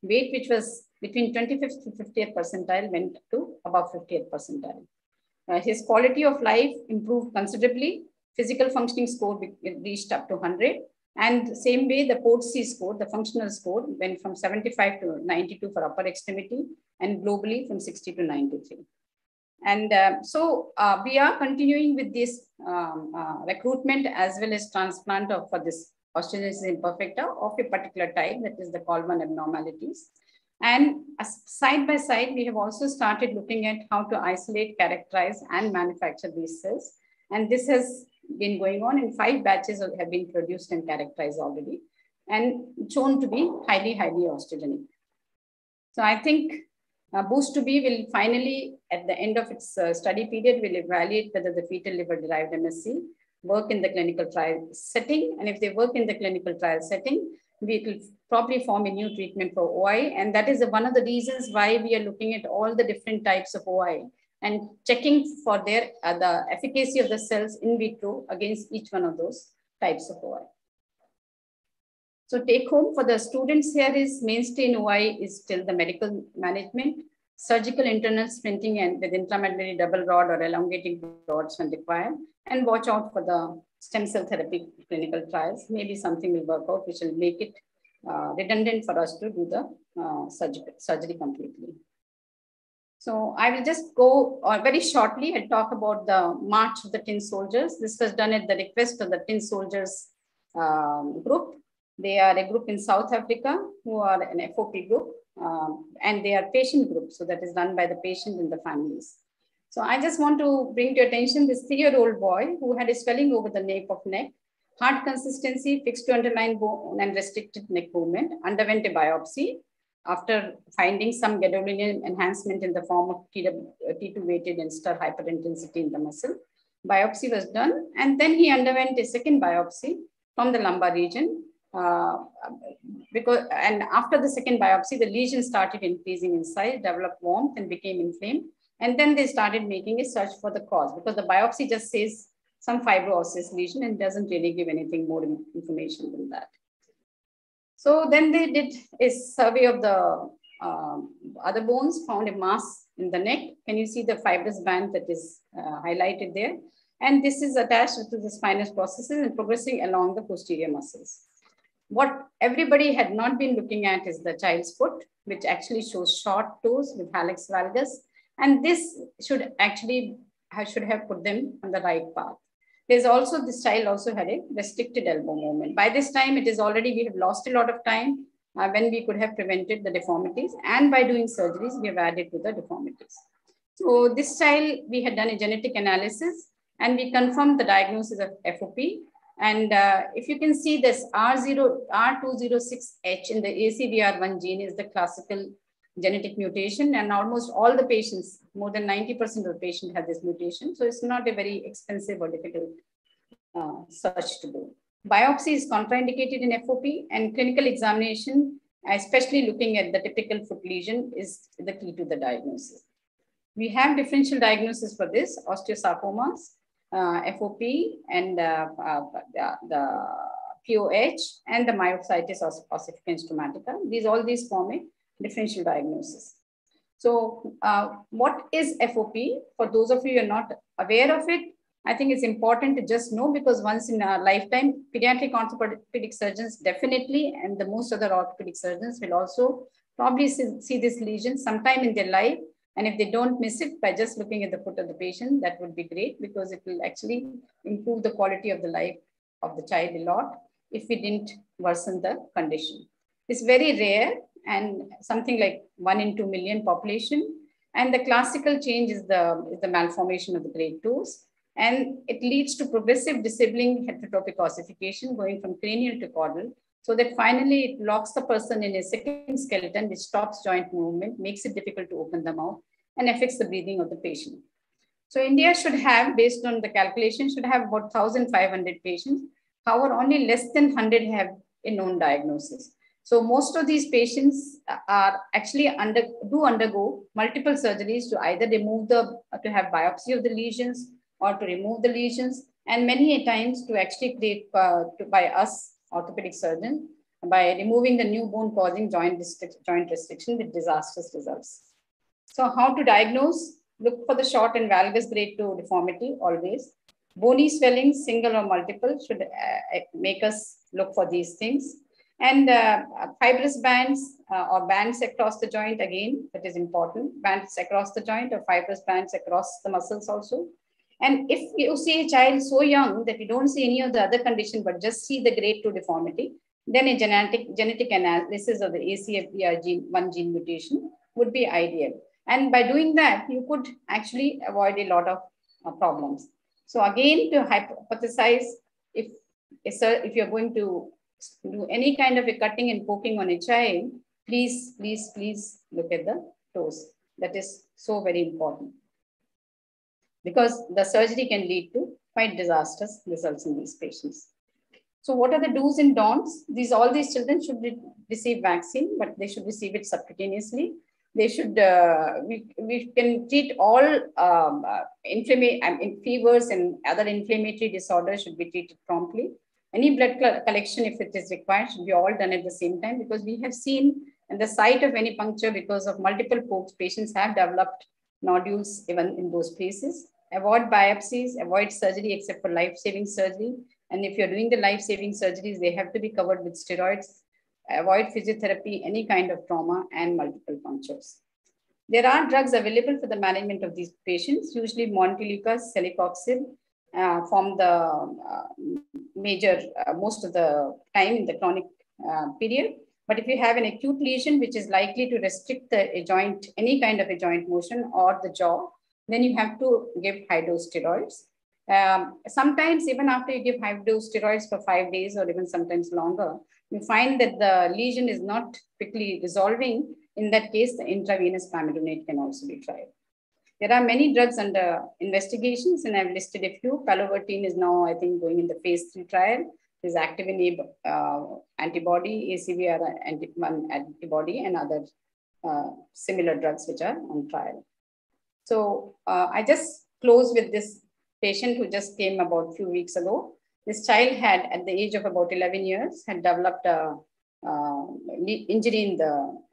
Weight, which was between 25th to 50th percentile, went to above 50th percentile. His quality of life improved considerably. Physical functioning score reached up to 100. And same way, the PORT-C score, the functional score, went from 75 to 92 for upper extremity and globally from 60 to 93. And so we are continuing with this recruitment as well as transplant for this Osteogenesis Imperfecta of a particular type, that is the Col1 abnormalities. And side by side, we have also started looking at how to isolate, characterize, and manufacture these cells. And this has been going on, and 5 batches have been produced and characterized already and shown to be highly, highly osteogenic. So I think Boost To Be will finally, at the end of its study period, will evaluate whether the fetal liver-derived MSC work in the clinical trial setting. And if they work in the clinical trial setting, it will probably form a new treatment for OI. And that is one of the reasons why we are looking at all the different types of OI and checking for the efficacy of the cells in vitro against each one of those types of OI. So take home for the students here is mainstay in OI is still the medical management, surgical internal splinting and with intramedullary double rod or elongating rods when required, and watch out for the stem cell therapy clinical trials. Maybe something will work out which will make it redundant for us to do the surgery completely. So I will just go very shortly and talk about the March of the Tin Soldiers. This was done at the request of the Tin Soldiers group. They are a group in South Africa who are an FOP group and they are patient groups. So that is done by the patient and the families. So I just want to bring to your attention this 3-year-old boy who had a swelling over the nape of neck, hard consistency, fixed to underlying bone and restricted neck movement, underwent a biopsy. After finding some gadolinium enhancement in the form of T2 weighted and stir hyperintensity in the muscle, biopsy was done. And then he underwent a second biopsy from the lumbar region, because and after the second biopsy, the lesion started increasing in size, developed warmth, and became inflamed. And then they started making a search for the cause, because the biopsy just says some fibro-osseous lesion and doesn't really give anything more information than that. So then they did a survey of the other bones, found a mass in the neck. Can you see the fibrous band that is highlighted there? And this is attached to the spinous processes and progressing along the posterior muscles. What everybody had not been looking at is the child's foot, which actually shows short toes with hallux valgus. And this should actually have put them on the right path. There's also, this child also had a restricted elbow movement. By this time, it is already, we have lost a lot of time when we could have prevented the deformities. And by doing surgeries, we have added to the deformities. So this child, we had done a genetic analysis and we confirmed the diagnosis of FOP. And if you can see this R206H in the ACVR1 gene is the classical genetic mutation, and almost all the patients, more than 90% of the patients have this mutation. So it's not a very expensive or difficult search to do. Biopsy is contraindicated in FOP, and clinical examination, especially looking at the typical foot lesion, is the key to the diagnosis. We have differential diagnosis for this, osteosarcomas, FOP, and the POH, and the myositis ossificans stomatica. All these form a differential diagnosis. So what is FOP? For those of you who are not aware of it, I think it's important to just know, because once in our lifetime, pediatric orthopedic surgeons definitely, and the most other orthopedic surgeons will also probably see this lesion sometime in their life. And if they don't miss it by just looking at the foot of the patient, that would be great, because it will actually improve the quality of the life of the child a lot if we didn't worsen the condition. It's very rare, and something like 1 in 2 million population. And the classical change is the malformation of the grade 2s. And it leads to progressive disabling heterotropic ossification going from cranial to caudal, so that finally it locks the person in a second skeleton, which stops joint movement, makes it difficult to open the mouth, and affects the breathing of the patient. So India should have, based on the calculation, should have about 1,500 patients. However, only less than 100 have a known diagnosis. So most of these patients are actually undergo multiple surgeries to either remove to have biopsy of the lesions or to remove the lesions, and many a times to actually create by us orthopedic surgeon by removing the new bone causing joint restriction with disastrous results. So how to diagnose? Look for the short and valgus grade 2 deformity always. Bony swelling, single or multiple, should make us look for these things. And fibrous bands or bands across the joint, again, that is important. Bands across the joint or fibrous bands across the muscles also. And if you see a child so young that you don't see any of the other condition, but just see the grade 2 deformity, then a genetic analysis of the ACVR1 gene mutation would be ideal. And by doing that, you could actually avoid a lot of problems. So again, to hypothesize, if you're going to do any kind of a cutting and poking on a child, please, please, please look at the toes. That is so very important, because the surgery can lead to quite disastrous results in these patients. So what are the do's and don'ts? All these children should receive vaccine, but they should receive it subcutaneously. They should, we can treat all fevers and other inflammatory disorders should be treated promptly. Any blood collection, if it is required, should be all done at the same time, because we have seen at the site of any puncture, because of multiple pokes, patients have developed nodules even in those places. Avoid biopsies, avoid surgery except for life-saving surgery. And if you're doing the life-saving surgeries, they have to be covered with steroids. Avoid physiotherapy, any kind of trauma, and multiple punctures. There are drugs available for the management of these patients, usually montelukast, celecoxib, form the most of the time in the chronic period. But if you have an acute lesion, which is likely to restrict any kind of a joint motion or the jaw, then you have to give high-dose steroids. Sometimes even after you give high-dose steroids for 5 days or even sometimes longer, you find that the lesion is not quickly resolving. In that case, the intravenous pamidronate can also be tried. There are many drugs under investigations, and I've listed a few. Palovartine is now, I think, going in the phase 3 trial. This activin E antibody, ACVR antibody, and other similar drugs which are on trial. So I just close with this patient who just came about a few weeks ago. This child had, at the age of about 11 years, had developed a injury in the,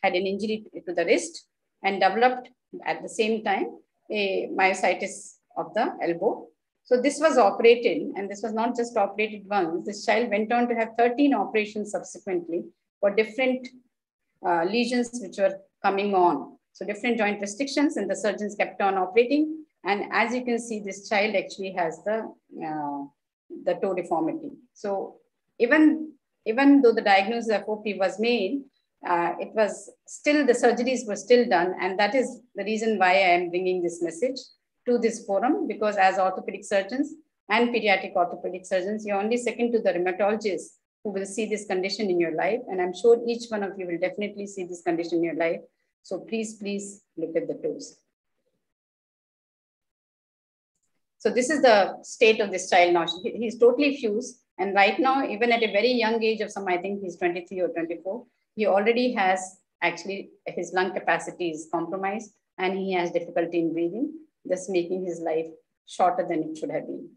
had an injury to the wrist and developed at the same time a myositis of the elbow. So this was operated, and this was not just operated once. This child went on to have 13 operations subsequently for different lesions which were coming on. So different joint restrictions, and the surgeons kept on operating. And as you can see, this child actually has the toe deformity. So even though the diagnosis of FOP was made, it was still, the surgeries were still done. And that is the reason why I am bringing this message to this forum, because as orthopedic surgeons and pediatric orthopedic surgeons, you're only second to the rheumatologists who will see this condition in your life. And I'm sure each one of you will definitely see this condition in your life. So please, please look at the toes. So this is the state of this child now. He's totally fused. And right now, even at a very young age of some, I think he's 23 or 24, he already has, actually his lung capacity is compromised and he has difficulty in breathing, thus making his life shorter than it should have been.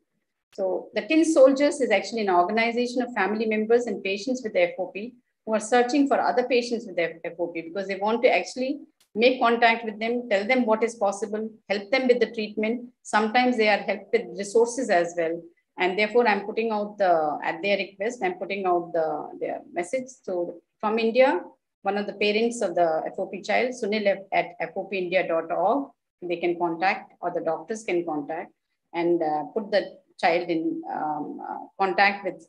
So the Tin Soldiers is actually an organization of family members and patients with FOP who are searching for other patients with FOP, because they want to actually make contact with them, tell them what is possible, help them with the treatment. Sometimes they are helped with resources as well. And therefore I'm putting out the, at their request, I'm putting out the, their message. So from India, one of the parents of the FOP child, Sunil at fopindia.org, they can contact, or the doctors can contact, and put the child in contact with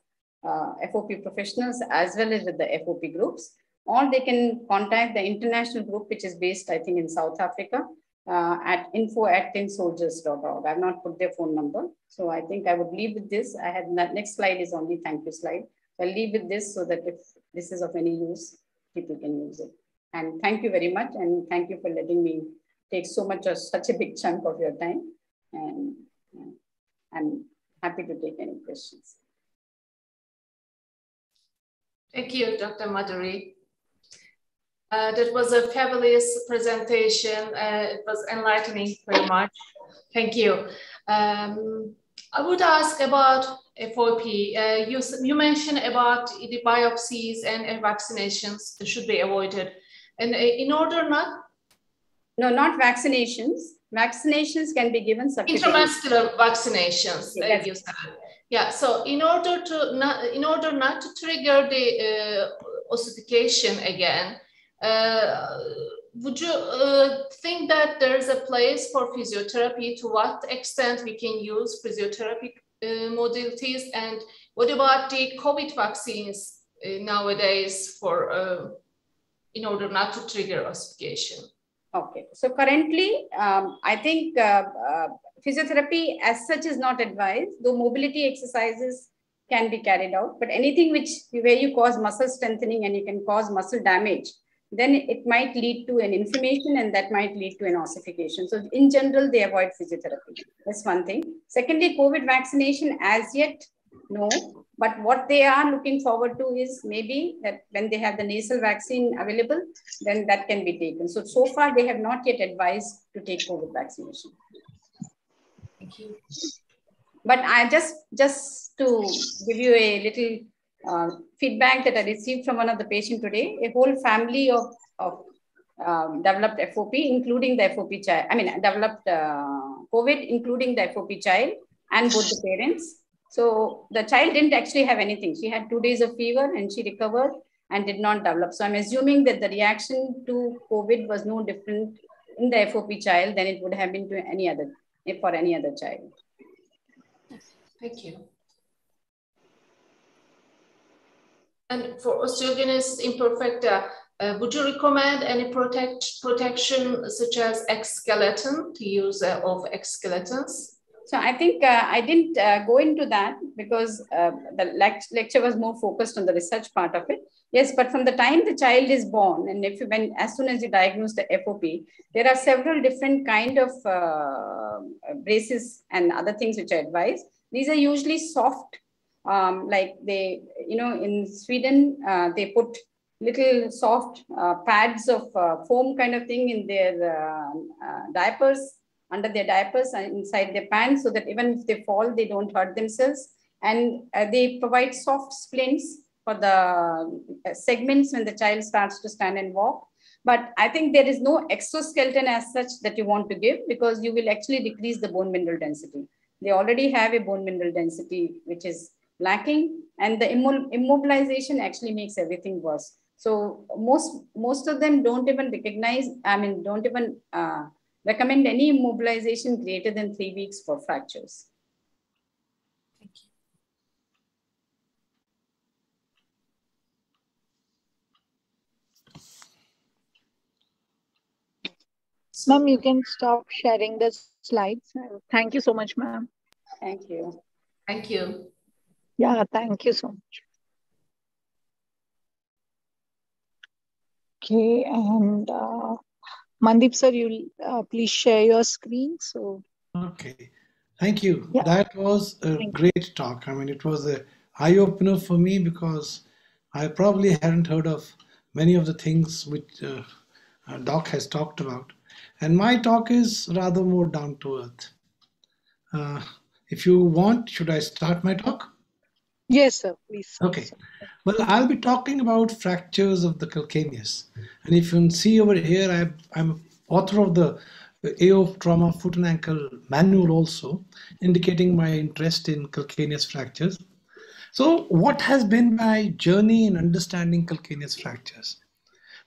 FOP professionals as well as with the FOP groups, or they can contact the international group, which is based, I think, in South Africa, at info@tinsoldiers.org. I've not put their phone number. So I think I would leave with this. I had that next slide is only thank you slide. So I'll leave with this so that if this is of any use, people can use it. And thank you very much. And thank you for letting me take so much of such a big chunk of your time. And I'm happy to take any questions. Thank you, Dr. Madhuri. That was a fabulous presentation. It was enlightening very much. Thank you. I would ask about FOP. You mentioned about the biopsies and vaccinations should be avoided. And in order not? No, not vaccinations. Vaccinations can be given subcutaneously. Intramuscular vaccinations. Yes. You said. Yeah. So in order not to trigger the ossification again, would you think that there is a place for physiotherapy? To what extent we can use physiotherapy modalities? And what about the COVID vaccines nowadays for in order not to trigger ossification? Okay, so currently, I think physiotherapy as such is not advised, though mobility exercises can be carried out, but anything which where you cause muscle strengthening and you can cause muscle damage, then it might lead to an inflammation, and that might lead to an ossification. So in general, they avoid physiotherapy. That's one thing. Secondly, COVID vaccination as yet, no. But what they are looking forward to is maybe that when they have the nasal vaccine available, then that can be taken. So far, they have not yet advised to take COVID vaccination. Thank you. But I just to give you a little feedback that I received from one of the patients today, a whole family of developed FOP, including the FOP child, I mean, developed COVID, including the FOP child and both the parents. So the child didn't actually have anything. She had 2 days of fever and she recovered and did not develop. So I'm assuming that the reaction to COVID was no different in the FOP child than it would have been to any other, for any other child. Thank you. And for Osteogenesis Imperfecta, would you recommend any protection such as exoskeleton, to use of exoskeletons? So I think I didn't go into that because the lecture was more focused on the research part of it. Yes, but from the time the child is born, and if you, when as soon as you diagnose the FOP, there are several different kind of braces and other things which are advised. These are usually soft like they, in Sweden, they put little soft pads of foam kind of thing in their diapers, under their diapers and inside their pants, so that even if they fall, they don't hurt themselves. And they provide soft splints for the segments when the child starts to stand and walk. But I think there is no exoskeleton as such that you want to give, because you will actually decrease the bone mineral density. They already have a bone mineral density which is lacking, and the immobilization actually makes everything worse. So most of them don't even recognize, don't even recommend any immobilization greater than 3 weeks for fractures. Thank you. Ma'am, you can stop sharing the slides. Thank you so much, ma'am. Thank you. Thank you. Yeah, thank you so much. Okay, and Mandeep sir, you'll please share your screen. So. Okay, thank you. Yeah. That was a great talk. I mean, it was an eye-opener for me, because I probably hadn't heard of many of the things which Doc has talked about. And my talk is rather more down to earth. If you want, should I start my talk? Yes, sir, please. Okay. Sir. Well, I'll be talking about fractures of the calcaneus. And if you can see over here, I'm author of the AO Trauma Foot and Ankle Manual also, indicating my interest in calcaneus fractures. So what has been my journey in understanding calcaneus fractures?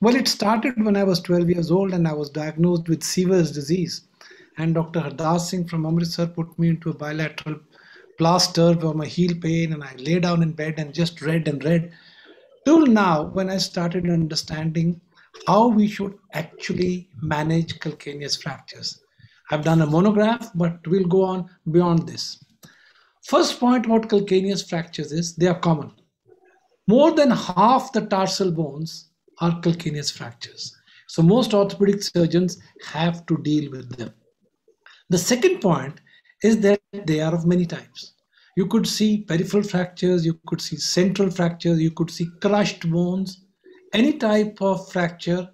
Well, it started when I was 12 years old and I was diagnosed with Sever's disease. And Dr. Hardar Singh from Amritsar put me into a bilateral plaster for my heel pain, and I lay down in bed and just read and read. Till now, when I started understanding how we should actually manage calcaneus fractures. I've done a monograph, but we'll go on beyond this. First point about calcaneus fractures is they are common. More than half the tarsal bones are calcaneus fractures. So most orthopedic surgeons have to deal with them. The second point is that they are of many types. You could see peripheral fractures, you could see central fractures, you could see crushed bones. Any type of fracture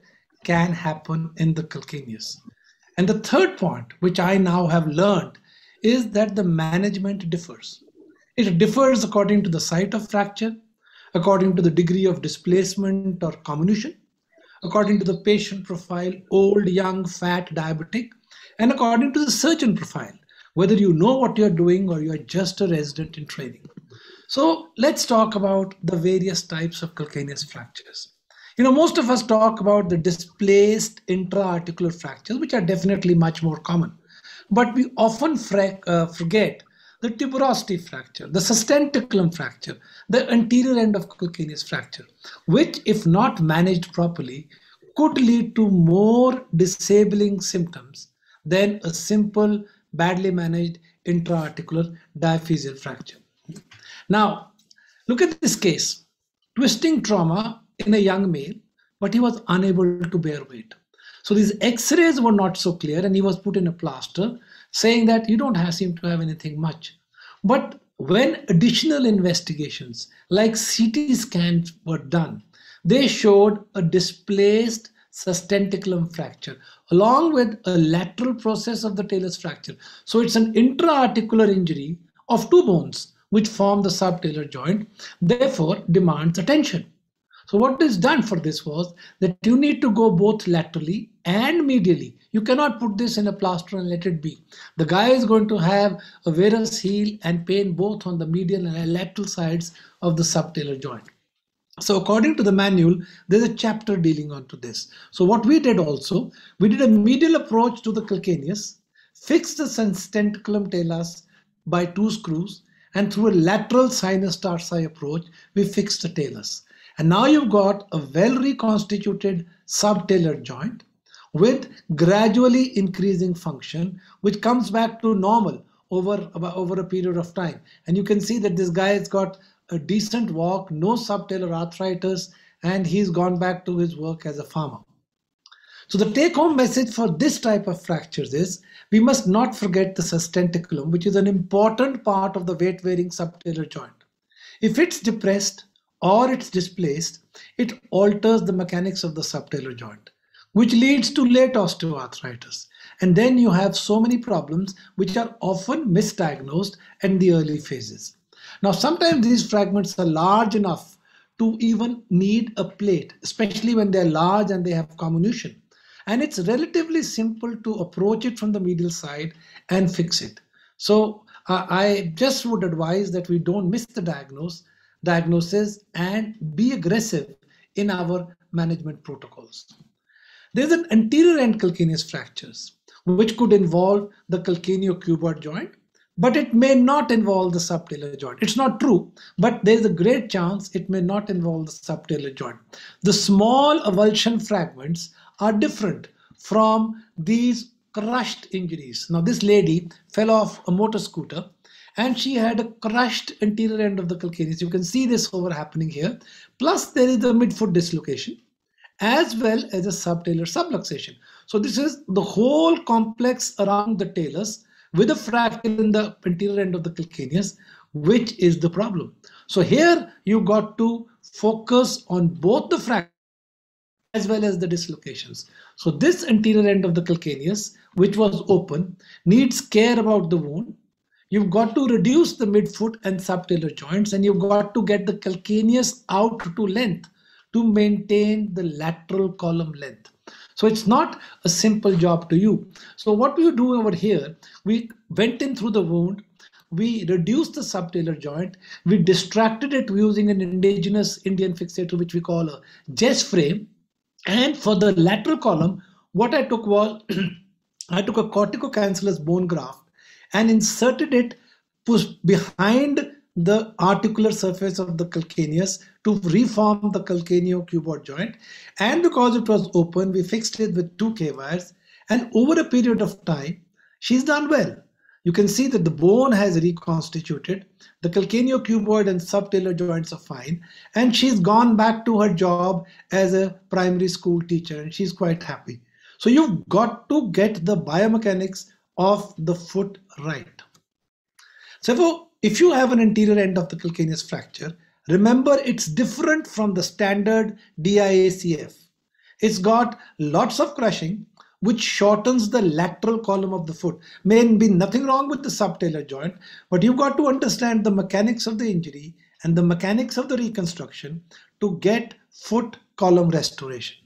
can happen in the calcaneus. And the third point, which I now have learned, is that the management differs. It differs according to the site of fracture, according to the degree of displacement or comminution, according to the patient profile, old, young, fat, diabetic, and according to the surgeon profile, whether you know what you're doing or you're just a resident in training. So let's talk about the various types of calcaneus fractures. You know, most of us talk about the displaced intra-articular fractures, which are definitely much more common, but we often forget the tuberosity fracture, the sustentaculum fracture, the anterior end of calcaneus fracture, which if not managed properly could lead to more disabling symptoms than a simple badly managed intra-articular diaphyseal fracture. Now look at this case, twisting trauma in a young male, but he was unable to bear weight. So these x-rays were not so clear and he was put in a plaster, saying that you don't seem to have anything much. But when additional investigations like CT scans were done, they showed a displaced sustentaculum fracture along with a lateral process of the talus fracture. So it's an intra-articular injury of two bones which form the subtalar joint, therefore demands attention. So what is done for this was that you need to go both laterally and medially. You cannot put this in a plaster and let it be. The guy is going to have a varus heel and pain both on the medial and lateral sides of the subtalar joint. So according to the manual, there's a chapter dealing onto this. So what we did also, we did a medial approach to the calcaneus, fixed the sustentaculum talus by two screws, and through a lateral sinus tarsi approach, we fixed the talus. And now you've got a well reconstituted subtalar joint with gradually increasing function, which comes back to normal over a period of time. And you can see that this guy has got a decent walk, no subtalar arthritis, and he's gone back to his work as a farmer. So the take-home message for this type of fractures is we must not forget the sustentaculum, which is an important part of the weight-bearing subtalar joint. If it's depressed or it's displaced, it alters the mechanics of the subtalar joint, which leads to late osteoarthritis. And then you have so many problems which are often misdiagnosed in the early phases. Now, sometimes these fragments are large enough to even need a plate, especially when they're large and they have comminution. And it's relatively simple to approach it from the medial side and fix it. So I just would advise that we don't miss the diagnosis and be aggressive in our management protocols. There's an anterior end calcaneus fractures, which could involve the calcaneo-cuboid joint, but it may not involve the subtalar joint. It's not true, but there's a great chance it may not involve the subtalar joint. The small avulsion fragments are different from these crushed injuries. Now, this lady fell off a motor scooter and she had a crushed anterior end of the calcaneus. You can see this over happening here. Plus, there is the midfoot dislocation as well as a subtalar subluxation. So this is the whole complex around the talus with a fracture in the anterior end of the calcaneus, which is the problem. So here you got to focus on both the fractures as well as the dislocations. So this anterior end of the calcaneus, which was open, needs care about the wound. You've got to reduce the midfoot and subtalar joints, and you've got to get the calcaneus out to length to maintain the lateral column length. So it's not a simple job to you. So what we do over here, we went in through the wound, we reduced the subtalar joint, we distracted it using an indigenous Indian fixator, which we call a Jess frame. And for the lateral column, what I took was, I took a corticocancellous bone graft and inserted it behind the articular surface of the calcaneus to reform the calcaneo-cuboid joint. And because it was open, we fixed it with 2 K-wires. And over a period of time, she's done well. You can see that the bone has reconstituted, the calcaneo-cuboid and subtalar joints are fine, and she's gone back to her job as a primary school teacher, and she's quite happy. So you've got to get the biomechanics of the foot right. So if you have an anterior end of the calcaneus fracture, remember it's different from the standard DIACF. It's got lots of crushing, which shortens the lateral column of the foot. May be nothing wrong with the subtalar joint, but you've got to understand the mechanics of the injury and the mechanics of the reconstruction to get foot column restoration.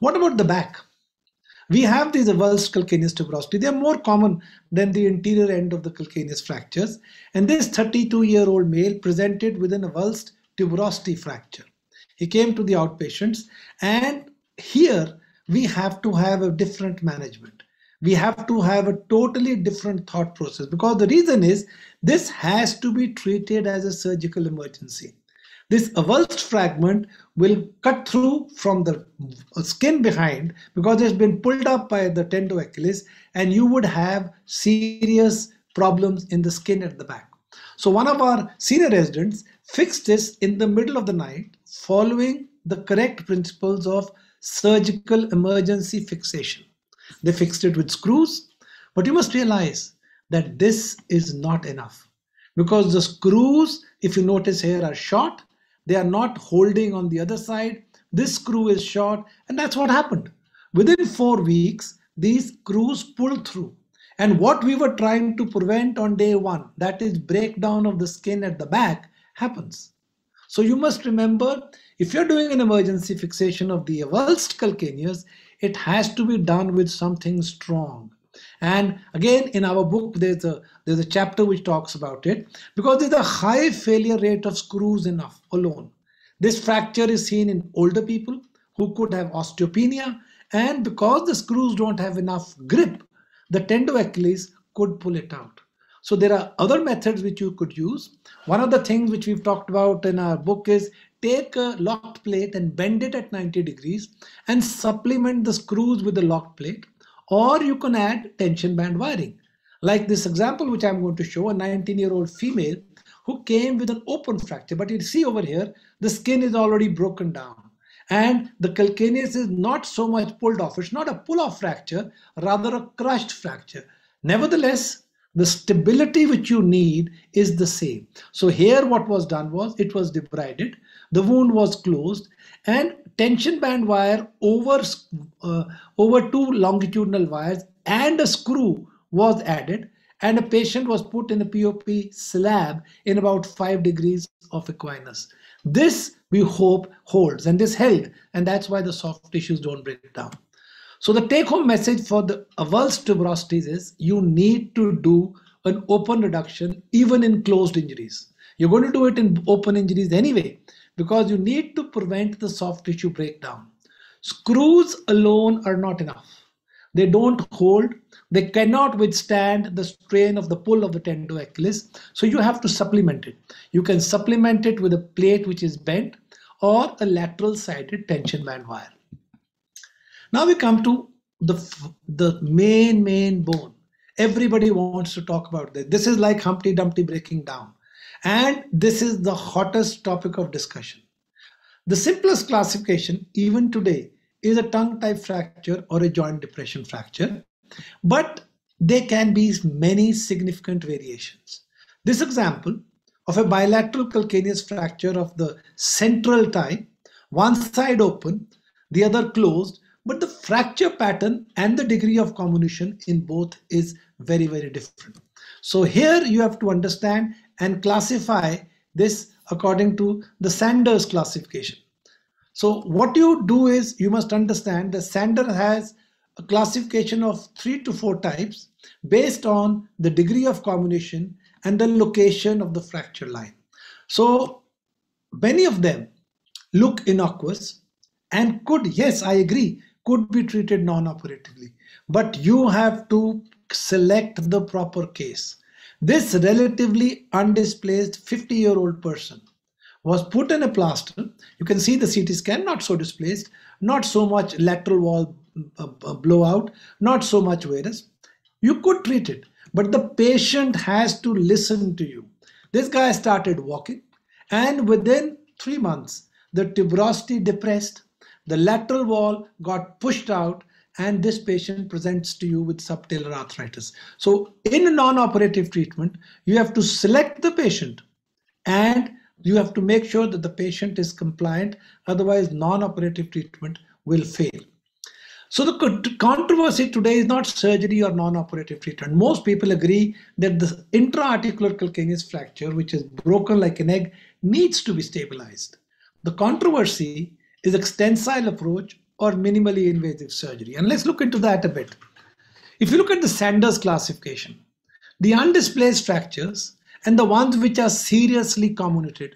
What about the back? We have these avulsed calcaneus tuberosity. They are more common than the anterior end of the calcaneus fractures. And this 32-year-old male presented with an avulsed tuberosity fracture. He came to the outpatients, and here we have to have a different management. We have to have a totally different thought process, because the reason is this has to be treated as a surgical emergency. This avulsed fragment will cut through from the skin behind because it's been pulled up by the tendo Achilles, and you would have serious problems in the skin at the back. So one of our senior residents fixed this in the middle of the night following the correct principles of surgical emergency fixation. They fixed it with screws, but you must realize that this is not enough, because the screws, if you notice here, are short. They are not holding on the other side. This screw is short, and that's what happened. Within 4 weeks, these screws pulled through. And what we were trying to prevent on day 1, that is breakdown of the skin at the back, happens. So you must remember, if you're doing an emergency fixation of the avulsed calcaneus, it has to be done with something strong. And again, in our book, there's a chapter which talks about it, because there's a high failure rate of screws enough alone. This fracture is seen in older people who could have osteopenia, and because the screws don't have enough grip, the tendo Achilles could pull it out. So there are other methods which you could use. One of the things which we've talked about in our book is take a locked plate and bend it at 90 degrees and supplement the screws with a locked plate. Or you can add tension band wiring. Like this example which I'm going to show, a 19-year-old female who came with an open fracture. But you'll see over here, the skin is already broken down. And the calcaneus is not so much pulled off. It's not a pull-off fracture, rather a crushed fracture. Nevertheless, the stability which you need is the same. So here what was done was it was debrided, the wound was closed, and tension band wire over two longitudinal wires and a screw was added, and a patient was put in a POP slab in about 5 degrees of equinus. This we hope holds, and this held, and that's why the soft tissues don't break down. So the take-home message for the avulsed tuberosities is you need to do an open reduction even in closed injuries. You're going to do it in open injuries anyway because you need to prevent the soft tissue breakdown. Screws alone are not enough. They don't hold, they cannot withstand the strain of the pull of the tendo-achillis, so you have to supplement it. You can supplement it with a plate which is bent or a lateral-sided tension band wire. Now we come to the main bone. Everybody wants to talk about this. This is like Humpty Dumpty breaking down. And this is the hottest topic of discussion. The simplest classification, even today, is a tongue type fracture or a joint depression fracture, but there can be many significant variations. This example of a bilateral calcaneus fracture of the central type, one side open, the other closed, but the fracture pattern and the degree of comminution in both is very different. So here you have to understand and classify this according to the Sanders classification. So what you do is you must understand that Sanders has a classification of 3 to 4 types based on the degree of comminution and the location of the fracture line. So many of them look innocuous and could, yes, I agree, could be treated non-operatively. But you have to select the proper case. This relatively undisplaced 50-year-old person was put in a plaster. You can see the CT scan, not so displaced, not so much lateral wall blowout, not so much varus. You could treat it, but the patient has to listen to you. This guy started walking, and within 3 months, the tuberosity depressed, the lateral wall got pushed out, and this patient presents to you with subtalar arthritis. So in a non-operative treatment, you have to select the patient and you have to make sure that the patient is compliant, otherwise non-operative treatment will fail. So the controversy today is not surgery or non-operative treatment. Most people agree that the intra-articular calcaneus fracture, which is broken like an egg, needs to be stabilized. The controversy is extensile approach or minimally invasive surgery. And let's look into that a bit. If you look at the Sanders classification, the undisplaced fractures and the ones which are seriously comminuted,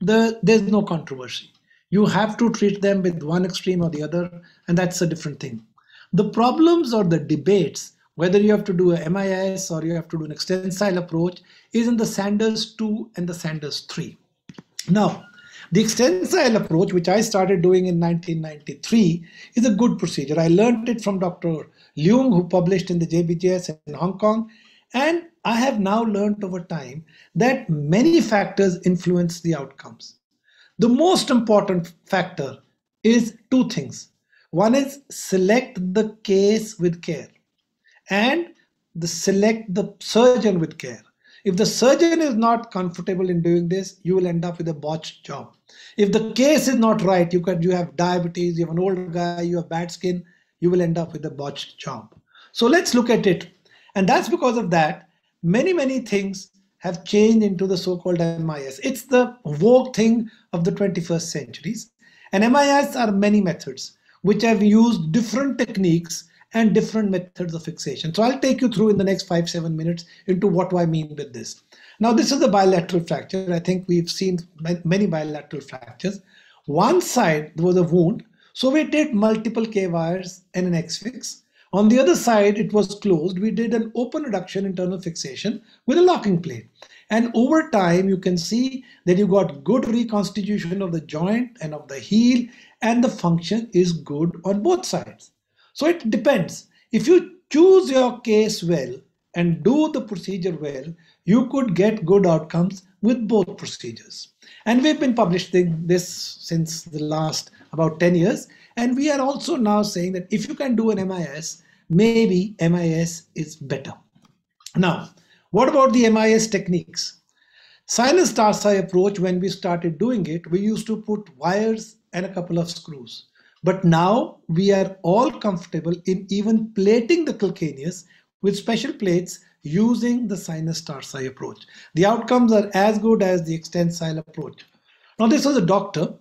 there's no controversy. You have to treat them with one extreme or the other, and that's a different thing. The problems or the debates, whether you have to do a MIS or you have to do an extensile approach, is in the Sanders 2 and the Sanders 3. Now, the extensile approach, which I started doing in 1993, is a good procedure. I learned it from Dr. Leung, who published in the JBJS in Hong Kong, and I have now learned over time that many factors influence the outcomes. The most important factor is 2 things. One is select the case with care and select the surgeon with care. If the surgeon is not comfortable in doing this, you will end up with a botched job. If the case is not right, you have diabetes, you have an old guy, you have bad skin, you will end up with a botched job. So let's look at it. And that's because of that, many things have changed into the so-called MIS. It's the vogue thing of the 21st centuries. And MIS are many methods which have used different techniques and different methods of fixation. So I'll take you through in the next 5-7 minutes into what do I mean with this. Now this is the bilateral fracture. I think we've seen many bilateral fractures. One side was a wound, so we did multiple K wires and an X-fix. On the other side, it was closed. We did an open reduction internal fixation with a locking plate. And over time, you can see that you got good reconstitution of the joint and of the heel, and the function is good on both sides. So it depends. If you choose your case well and do the procedure well, you could get good outcomes with both procedures. And we've been publishing this since the last about 10 years. And we are also now saying that if you can do an MIS, maybe MIS is better. Now, What about the MIS techniques? Silas Tarsai approach, when we started doing it, we used to put wires and a couple of screws. But now we are all comfortable in even plating the calcaneus with special plates using the sinus tarsi approach. The outcomes are as good as the extensile approach. Now, this was a doctor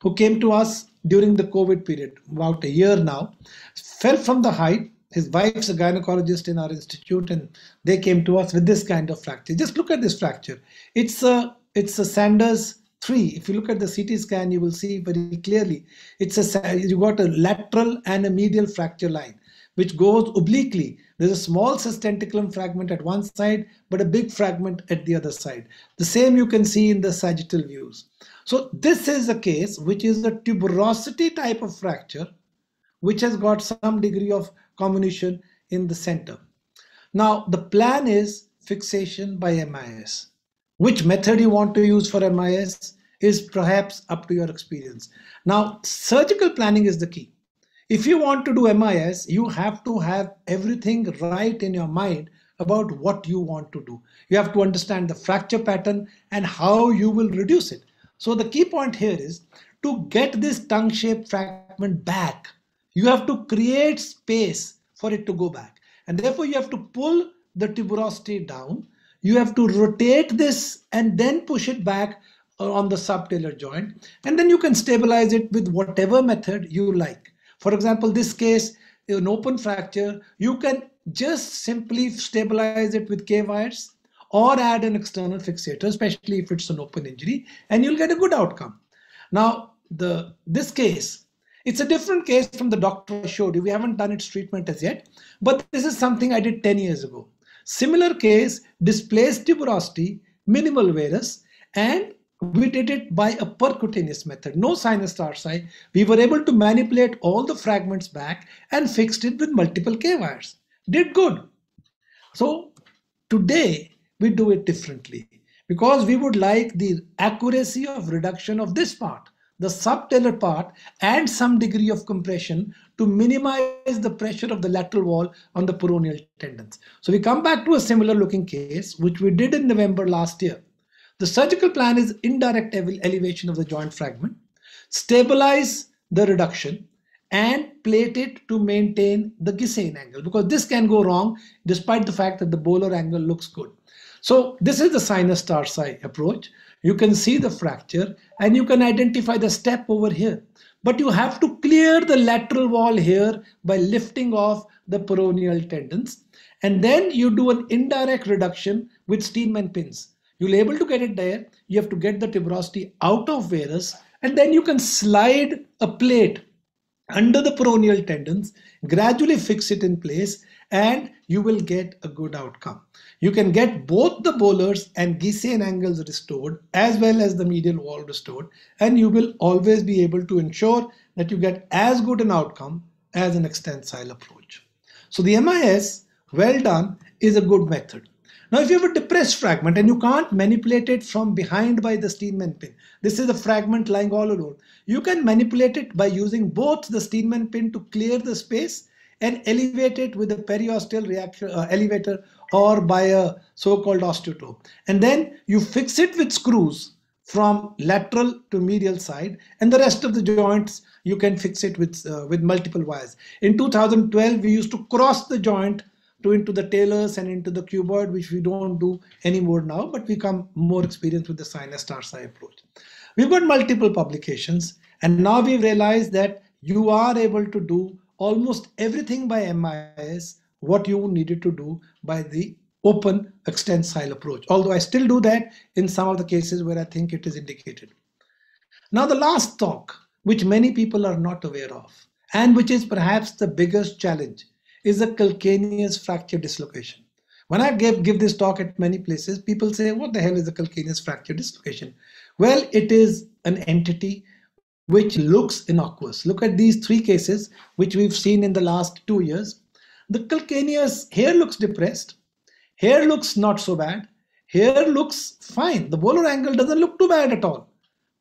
who came to us during the COVID period, about a year now, fell from the height. His wife's a gynecologist in our institute, and they came to us with this kind of fracture. Just look at this fracture. It's a Sanders 3. If you look at the CT scan, you will see very clearly. You got a lateral and a medial fracture line, which goes obliquely. There's a small sustentaculum fragment at one side, but a big fragment at the other side. The same you can see in the sagittal views. So this is a case which is a tuberosity type of fracture, which has got some degree of comminution in the center. Now, the plan is fixation by MIS. Which method you want to use for MIS is perhaps up to your experience. Now, surgical planning is the key. If you want to do MIS, you have to have everything right in your mind about what you want to do. You have to understand the fracture pattern and how you will reduce it. So the key point here is to get this tongue-shaped fragment back. You have to create space for it to go back. And therefore, you have to pull the tuberosity down. You have to rotate this and then push it back on the subtalar joint. And then you can stabilize it with whatever method you like. For example, this case, an open fracture, you can just simply stabilize it with K-wires or add an external fixator, especially if it's an open injury, and you'll get a good outcome. Now, this case, it's a different case from the doctor I showed you. We haven't done its treatment as yet, but this is something I did 10 years ago. Similar case, displaced tuberosity, minimal varus, and we did it by a percutaneous method, no sinus tarsi. We were able to manipulate all the fragments back and fixed it with multiple K-wires. Did good. So today we do it differently because we would like the accuracy of reduction of this part, the subtalar part, and some degree of compression to minimize the pressure of the lateral wall on the peroneal tendons. So we come back to a similar looking case, which we did in November last year. The surgical plan is indirect elevation of the joint fragment, stabilize the reduction, and plate it to maintain the Gisane angle, because this can go wrong despite the fact that the bowler angle looks good. So this is the sinus tarsi approach. You can see the fracture and you can identify the step over here. But you have to clear the lateral wall here by lifting off the peroneal tendons. And then you do an indirect reduction with Steenman pins. You'll be able to get it there. You have to get the tuberosity out of varus. And then you can slide a plate under the peroneal tendons, gradually fix it in place, and you will get a good outcome. You can get both the bowlers and Gisane angles restored, as well as the medial wall restored, and you will always be able to ensure that you get as good an outcome as an extensile approach. So the MIS, well done, is a good method. Now, if you have a depressed fragment and you can't manipulate it from behind by the Steenman pin, this is a fragment lying all alone. You can manipulate it by using both the Steenman pin to clear the space and elevate it with a periosteal elevator or by a so-called osteotope. And then you fix it with screws from lateral to medial side, and the rest of the joints you can fix it with multiple wires. In 2012, we used to cross the joint into the talus and into the cuboid, which we don't do anymore now, but we come more experienced with the sinus tarsi approach. We've got multiple publications, and now we've realized that you are able to do almost everything by MIS, what you needed to do by the open extensile approach. Although I still do that in some of the cases where I think it is indicated. Now, the last talk, which many people are not aware of, and which is perhaps the biggest challenge, is a calcaneus fracture dislocation. When I give this talk at many places, people say, what the hell is a calcaneus fracture dislocation? Well, it is an entity which looks innocuous. Look at these three cases, which we've seen in the last 2 years. The calcaneus here looks depressed, here looks not so bad, here looks fine. The bowler angle doesn't look too bad at all,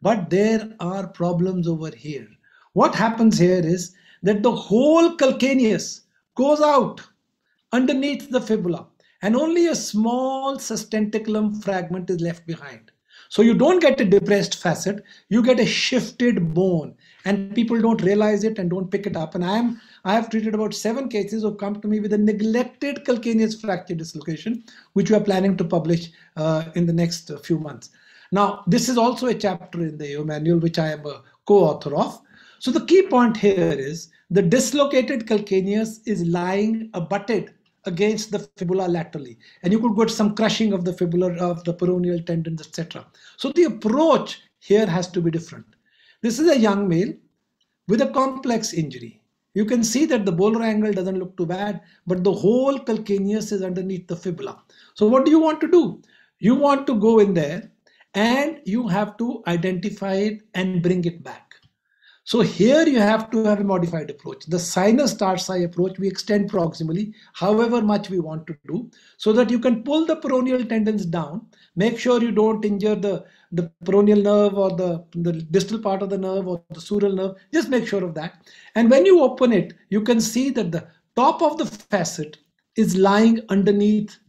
but there are problems over here. What happens here is that the whole calcaneus goes out underneath the fibula, and only a small sustentaculum fragment is left behind. So you don't get a depressed facet, you get a shifted bone, and people don't realize it and don't pick it up. And I have treated about 7 cases who come to me with a neglected calcaneus fracture dislocation, which we are planning to publish in the next few months. Now, this is also a chapter in the AO manual, which I am a co-author of. So the key point here is the dislocated calcaneus is lying abutted against the fibula laterally, and you could get some crushing of the fibula, of the peroneal tendons, etc. So the approach here has to be different. This is a young male with a complex injury. You can see that the bowler angle doesn't look too bad, but the whole calcaneus is underneath the fibula. So what do you want to do? You want to go in there and you have to identify it and bring it back. So here you have to have a modified approach. The sinus tarsi approach we extend proximally, however much we want to do, so that you can pull the peroneal tendons down, make sure you don't injure the peroneal nerve or the distal part of the nerve or the sural nerve, just make sure of that. And when you open it, you can see that the top of the facet is lying underneath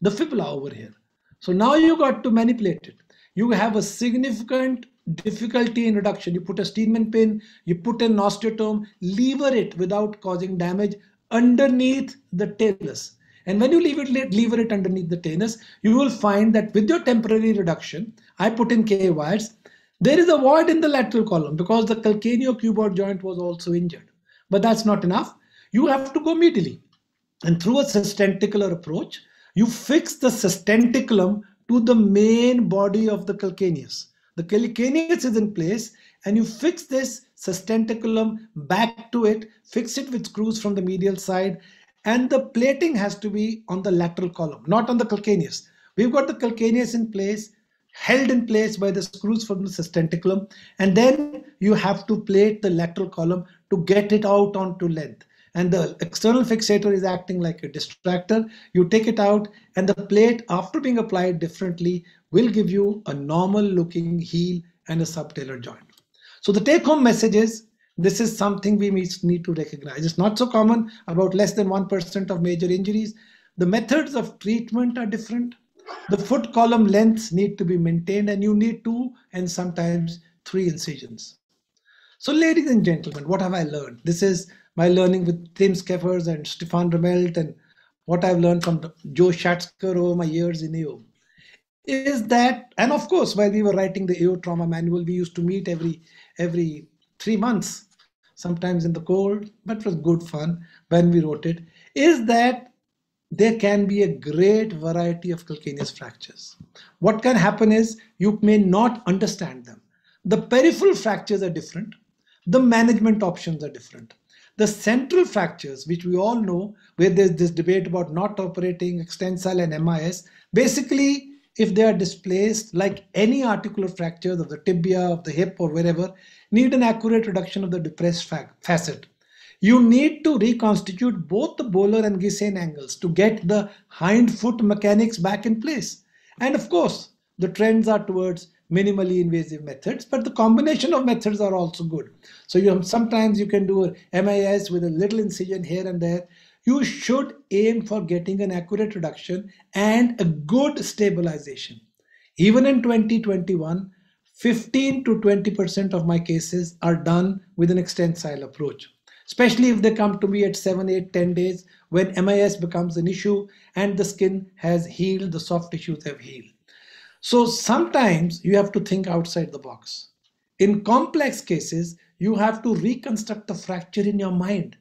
the fibula over here. So now you got to manipulate it. You have a significant difficulty in reduction. You put a Steenman pin, you put an osteotome, lever it without causing damage underneath the talus. And when you lever it underneath the talus, you will find that with your temporary reduction, I put in K wires, there is a void in the lateral column because the calcaneo-cuboid joint was also injured. But that's not enough. You have to go medially. And through a sustentacular approach, you fix the sustentaculum to the main body of the calcaneus. The calcaneus is in place and you fix this sustentaculum back to it, fix it with screws from the medial side, and the plating has to be on the lateral column, not on the calcaneus. We've got the calcaneus in place, held in place by the screws from the sustentaculum, and then you have to plate the lateral column to get it out onto length. And the external fixator is acting like a distractor. You take it out and the plate, after being applied differently, will give you a normal looking heel and a subtalar joint. So the take home message is, this is something we need to recognize. It's not so common, about less than 1% of major injuries. The methods of treatment are different. The foot column lengths need to be maintained and you need 2 and sometimes 3 incisions. So ladies and gentlemen, what have I learned? This is my learning with Tim Skeffers and Stefan Remelt, and what I've learned from Joe Schatzker over my years in AO is that, and of course, while we were writing the AO trauma manual, we used to meet every 3 months, sometimes in the cold, but it was good fun when we wrote it, is that there can be a great variety of calcaneus fractures. What can happen is you may not understand them. The peripheral fractures are different. The management options are different. The central fractures, which we all know, where there's this debate about not operating, extensile and MIS, basically, if they are displaced, like any articular fractures of the tibia, of the hip or wherever, need an accurate reduction of the depressed facet. You need to reconstitute both the bowler and Gisane angles to get the hind foot mechanics back in place. And of course, the trends are towards minimally invasive methods, but the combination of methods are also good. So sometimes you can do a MIS with a little incision here and there. You should aim for getting an accurate reduction and a good stabilization. Even in 2021, 15 to 20% of my cases are done with an extensile approach, especially if they come to me at 7, 8, 10 days when MIS becomes an issue and the skin has healed, the soft tissues have healed. So sometimes you have to think outside the box. In complex cases, you have to reconstruct the fracture in your mind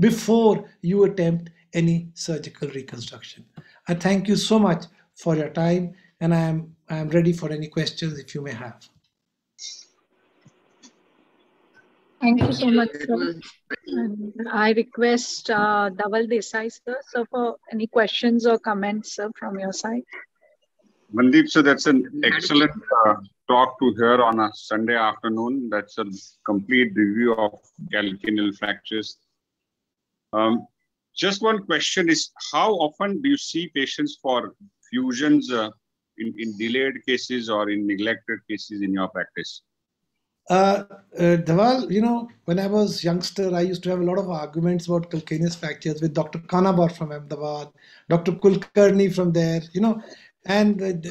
before you attempt any surgical reconstruction. I thank you so much for your time, and I am ready for any questions if you may have. Thank you so much, sir. I request Dhaval Desai, sir, so for any questions or comments, sir, from your side. Mandeep, so that's an excellent talk to hear on a Sunday afternoon. That's a complete review of calcaneal fractures. Just one question is, how often do you see patients for fusions in delayed cases or in neglected cases in your practice? Dhaval, you know, when I was youngster, I used to have a lot of arguments about calcaneus fractures with Dr. Kanabar from Ahmedabad, Dr. Kulkarni from there, you know, and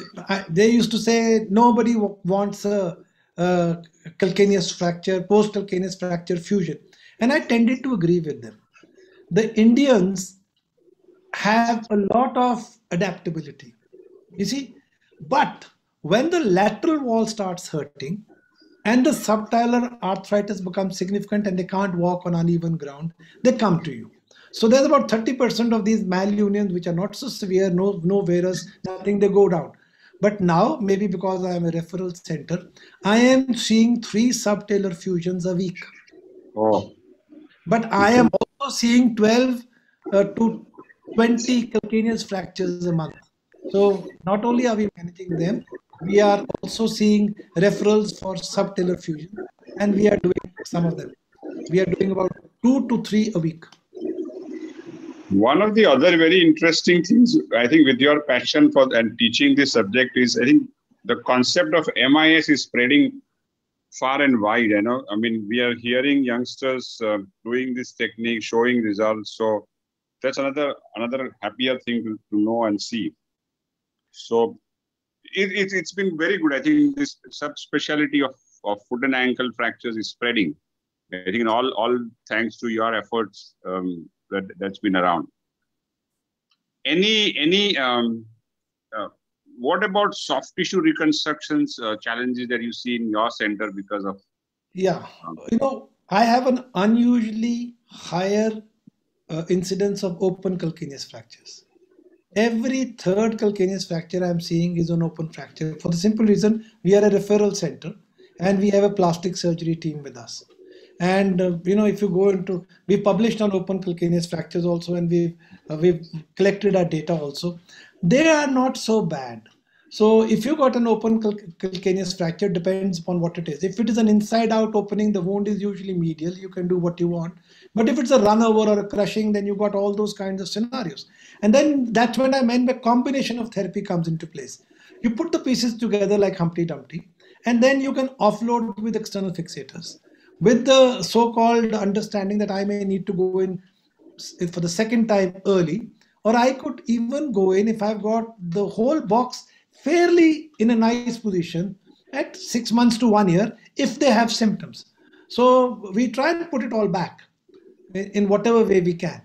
they used to say nobody wants a calcaneus fracture, post-calcaneus fracture fusion. And I tended to agree with them. The Indians have a lot of adaptability, you see, but when the lateral wall starts hurting, and the subtalar arthritis becomes significant and they can't walk on uneven ground, they come to you. So there's about 30% of these malunions which are not so severe, no varus, nothing, they go down. But now, maybe because I am a referral center, I am seeing 3 subtalar fusions a week. Oh. But I am also seeing 12 to 20 calcaneus fractures a month. So not only are we managing them, we are also seeing referrals for subtalar fusion, and we are doing some of them. We are doing about 2 to 3 a week. One of the other very interesting things, I think, with your passion for and teaching this subject is, I think, the concept of MIS is spreading far and wide. You know, I mean, we are hearing youngsters doing this technique, showing results. So that's another happier thing to know and see. So it's been very good. I think this subspecialty of foot and ankle fractures is spreading. I think all thanks to your efforts that's been around. What about soft tissue reconstructions challenges that you see in your center because of? Yeah, you know, I have an unusually higher incidence of open calcaneus fractures. Every 3rd calcaneus fracture I'm seeing is an open fracture for the simple reason we are a referral center and we have a plastic surgery team with us. And you know, if you go into, we published on open calcaneus fractures also, and we've collected our data also. They are not so bad. So if you got an open calcaneus fracture, depends upon what it is. If it is an inside out opening, the wound is usually medial. You can do what you want. But if it's a run over or a crushing, then you got all those kinds of scenarios. And then that's when I meant the combination of therapy comes into place. You put the pieces together like Humpty Dumpty, and then you can offload with external fixators, with the so-called understanding that I may need to go in for the 2nd time early, or I could even go in if I've got the whole box fairly in a nice position at 6 months to 1 year if they have symptoms. So we try and put it all back in whatever way we can,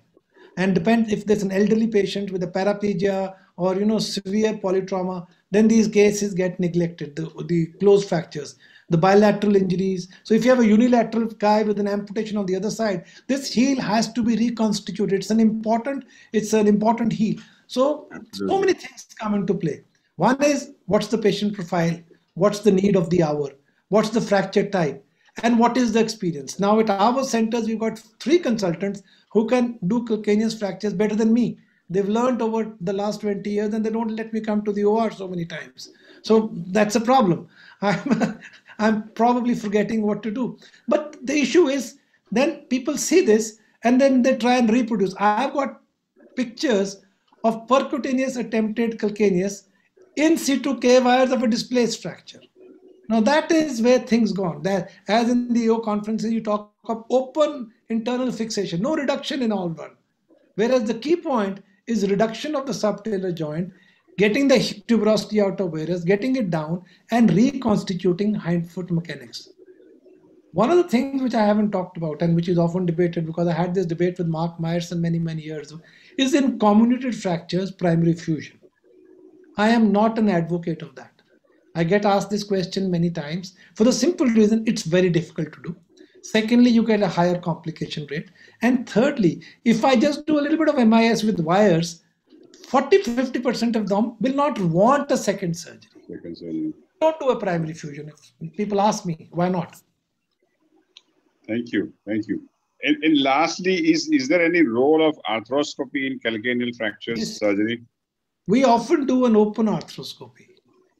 and depend if there's an elderly patient with a paraplegia or, you know, severe polytrauma, then these cases get neglected, the closed fractures, the bilateral injuries. So if you have a unilateral guy with an amputation on the other side, this heel has to be reconstituted. It's an important heel. So so many things come into play. One is, what's the patient profile? What's the need of the hour? What's the fracture type? And what is the experience? Now at our centers, we've got 3 consultants who can do calcaneus fractures better than me. They've learned over the last 20 years and they don't let me come to the OR so many times. So that's a problem. I'm probably forgetting what to do. But the issue is, then people see this and then they try and reproduce. I've got pictures of percutaneous attempted calcaneus in situ K wires of a displaced fracture. Now that is where things gone. That, as in the EO conferences, you talk of open internal fixation, no reduction in all one. Whereas the key point is reduction of the subtalar joint, getting the hip tuberosity out of varus, getting it down, and reconstituting hindfoot mechanics. One of the things which I haven't talked about and which is often debated, because I had this debate with Mark Myerson many years ago, is in comminuted fractures, primary fusion. I am not an advocate of that. I get asked this question many times for the simple reason it's very difficult to do. Secondly, you get a higher complication rate. And thirdly, if I just do a little bit of MIS with wires, 40-50% of them will not want a 2nd surgery. Don't do a primary fusion. People ask me, why not? Thank you. Thank you. And lastly, is there any role of arthroscopy in calcaneal fractures surgery? We often do an open arthroscopy.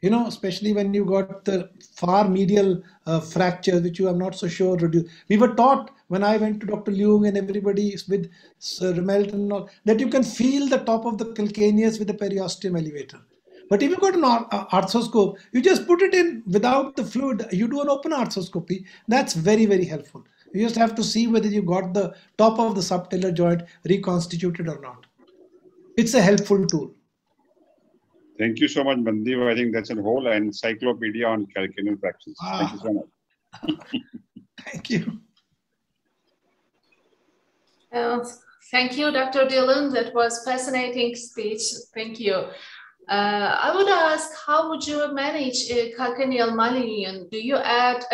You know, especially when you got the far medial fracture, which you are not so sure. We were taught when I went to Dr. Leung and everybody with Remelton and all, that you can feel the top of the calcaneus with the periosteum elevator. But if you got an arthroscope, you just put it in without the fluid. You do an open arthroscopy. That's very, very helpful. You just have to see whether you got the top of the subtalar joint reconstituted or not. It's a helpful tool. Thank you so much, Mandeep. I think that's a whole encyclopedia on calcaneal fractures. Thank you so much. Thank you. Thank you, Dr. Dhillon. That was fascinating speech. Thank you. I would ask, how would you manage calcaneal malunion? Do you add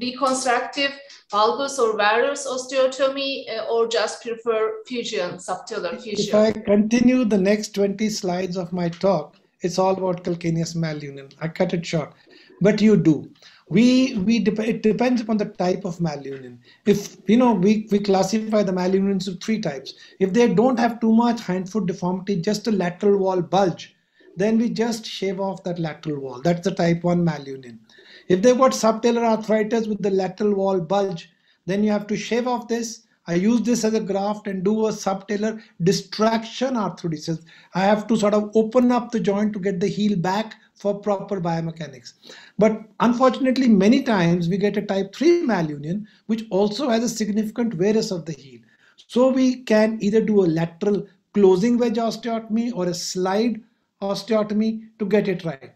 reconstructive valgus or varus osteotomy or just prefer fusion, subtalar fusion? If I continue the next 20 slides of my talk, it's all about calcaneous malunion. I cut it short, but you do. It depends upon the type of malunion. If you know, we classify the malunions of three types. If they don't have too much hand-foot deformity, just a lateral wall bulge, then we just shave off that lateral wall. That's the type 1 malunion. If they've got subtalar arthritis with the lateral wall bulge, then you have to shave off this. I use this as a graft and do a subtalar distraction arthrodesis. I have to sort of open up the joint to get the heel back for proper biomechanics. But unfortunately, many times we get a type 3 malunion, which also has a significant varus of the heel. So we can either do a lateral closing wedge osteotomy or a slide osteotomy to get it right.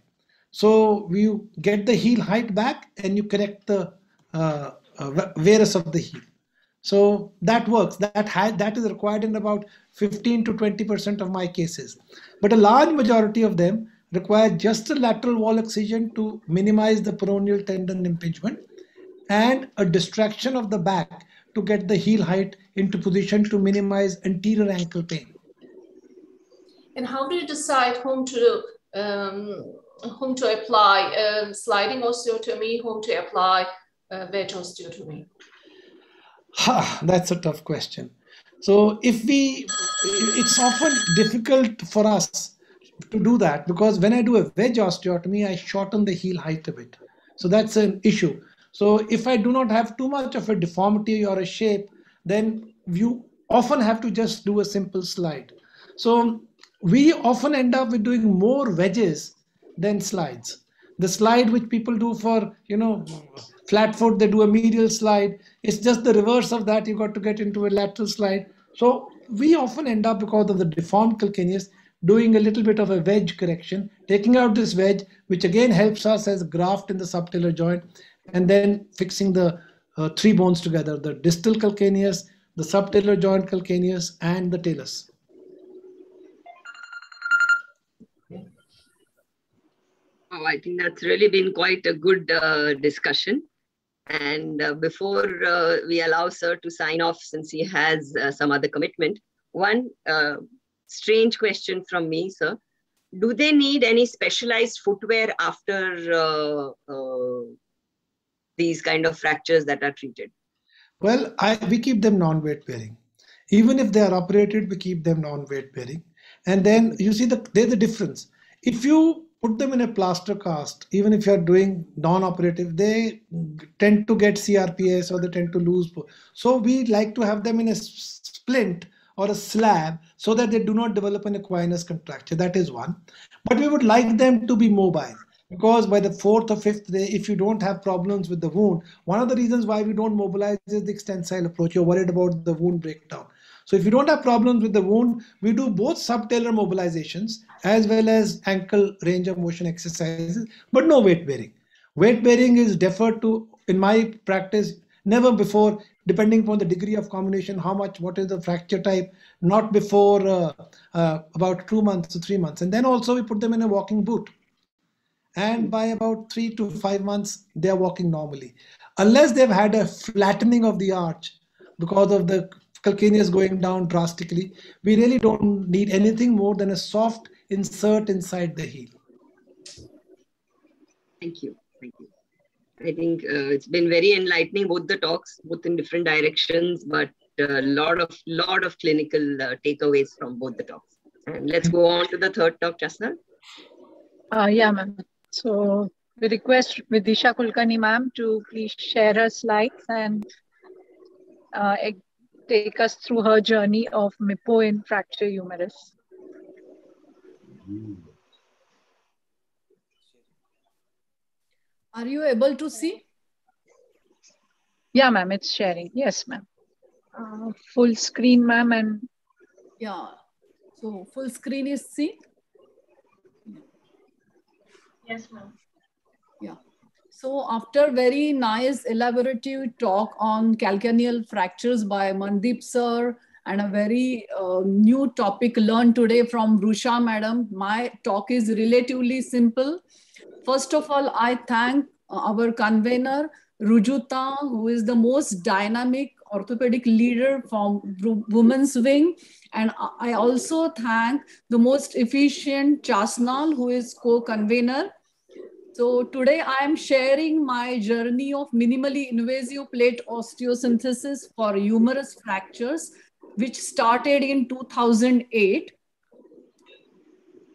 So you get the heel height back and you correct the varus of the heel. So that works. That is required in about 15 to 20% of my cases. But a large majority of them require just a lateral wall excision to minimize the peroneal tendon impingement and a distraction of the back to get the heel height into position to minimize anterior ankle pain. And how do you decide whom to apply sliding osteotomy, whom to apply wedge osteotomy? That's a tough question. So it's often difficult for us to do that, because when I do a wedge osteotomy, I shorten the heel height a bit. So that's an issue. So if I do not have too much of a deformity or a shape, then you often have to just do a simple slide. So we often end up with doing more wedges than slides. The slide which people do for, you know, flat foot, they do a medial slide. It's just the reverse of that. You've got to get into a lateral slide. So we often end up, because of the deformed calcaneus, doing a little bit of a wedge correction, taking out this wedge, which again helps us as graft in the subtalar joint, and then fixing the three bones together, the distal calcaneus, the subtalar joint calcaneus, and the talus. Oh, I think that's really been quite a good discussion. And before we allow Sir to sign off, since he has some other commitment, one strange question from me, Sir. Do they need any specialized footwear after these kind of fractures that are treated? Well, we keep them non-weight bearing. Even if they are operated, we keep them non-weight bearing. And then you see there's a difference. If you put them in a plaster cast, even if you're doing non-operative, they tend to get CRPS or they tend to lose. So we like to have them in a splint or a slab so that they do not develop an equinus contracture. That is one. But we would like them to be mobile, because by the 4th or 5th day, if you don't have problems with the wound, one of the reasons why we don't mobilize is the extensile approach. You're worried about the wound breakdown. So if you don't have problems with the wound, we do both subtalar mobilizations as well as ankle range of motion exercises, but no weight bearing. Weight bearing is deferred to, in my practice, never before, depending upon the degree of comminution, how much, what is the fracture type, not before about 2 months to 3 months. And then also we put them in a walking boot. And by about 3 to 5 months, they're walking normally. Unless they've had a flattening of the arch because of the calcaneus going down drastically, we really don't need anything more than a soft insert inside the heel. Thank you. Thank you. I think it's been very enlightening, both the talks, both in different directions, but a lot of clinical takeaways from both the talks. And let's go on to the third talk, Chasnal. Yeah, ma'am. So we request Vidisha Kulkarni, ma'am, to please share her slides and take us through her journey of MIPO in fracture humerus. Are you able to see? Yeah, ma'am, it's sharing. Yes, ma'am. Full screen, ma'am, and... Yeah, so full screen is C. Yes, ma'am. Yeah. So after very nice elaborative talk on calcaneal fractures by Mandeep sir and a very new topic learned today from Vrisha madam, my talk is relatively simple. First of all, I thank our convener Rujuta, who is the most dynamic orthopedic leader from women's wing. And I also thank the most efficient Chasnal, who is co-convener. So today I am sharing my journey of minimally invasive plate osteosynthesis for humerus fractures, which started in 2008.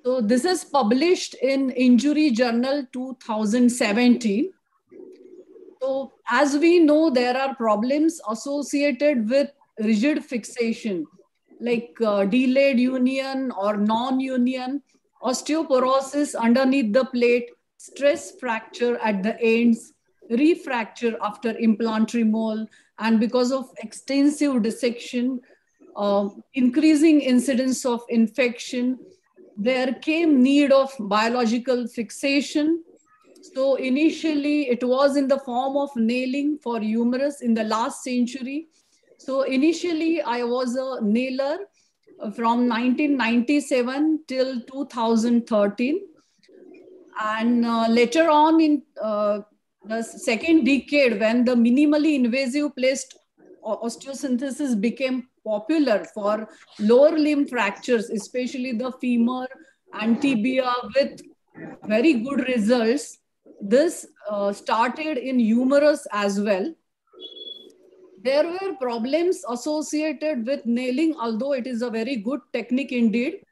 So this is published in Injury Journal 2017. So as we know, there are problems associated with rigid fixation, like delayed union or non-union, osteoporosis underneath the plate, stress fracture at the ends, refracture after implant removal, and because of extensive dissection, increasing incidence of infection, there came need of biological fixation. So initially it was in the form of nailing for humerus in the last century. So initially I was a nailer from 1997 till 2013. And later on in the second decade, when the minimally invasive plate osteosynthesis became popular for lower limb fractures, especially the femur and tibia with very good results, this started in humerus as well. There were problems associated with nailing, although it is a very good technique indeed,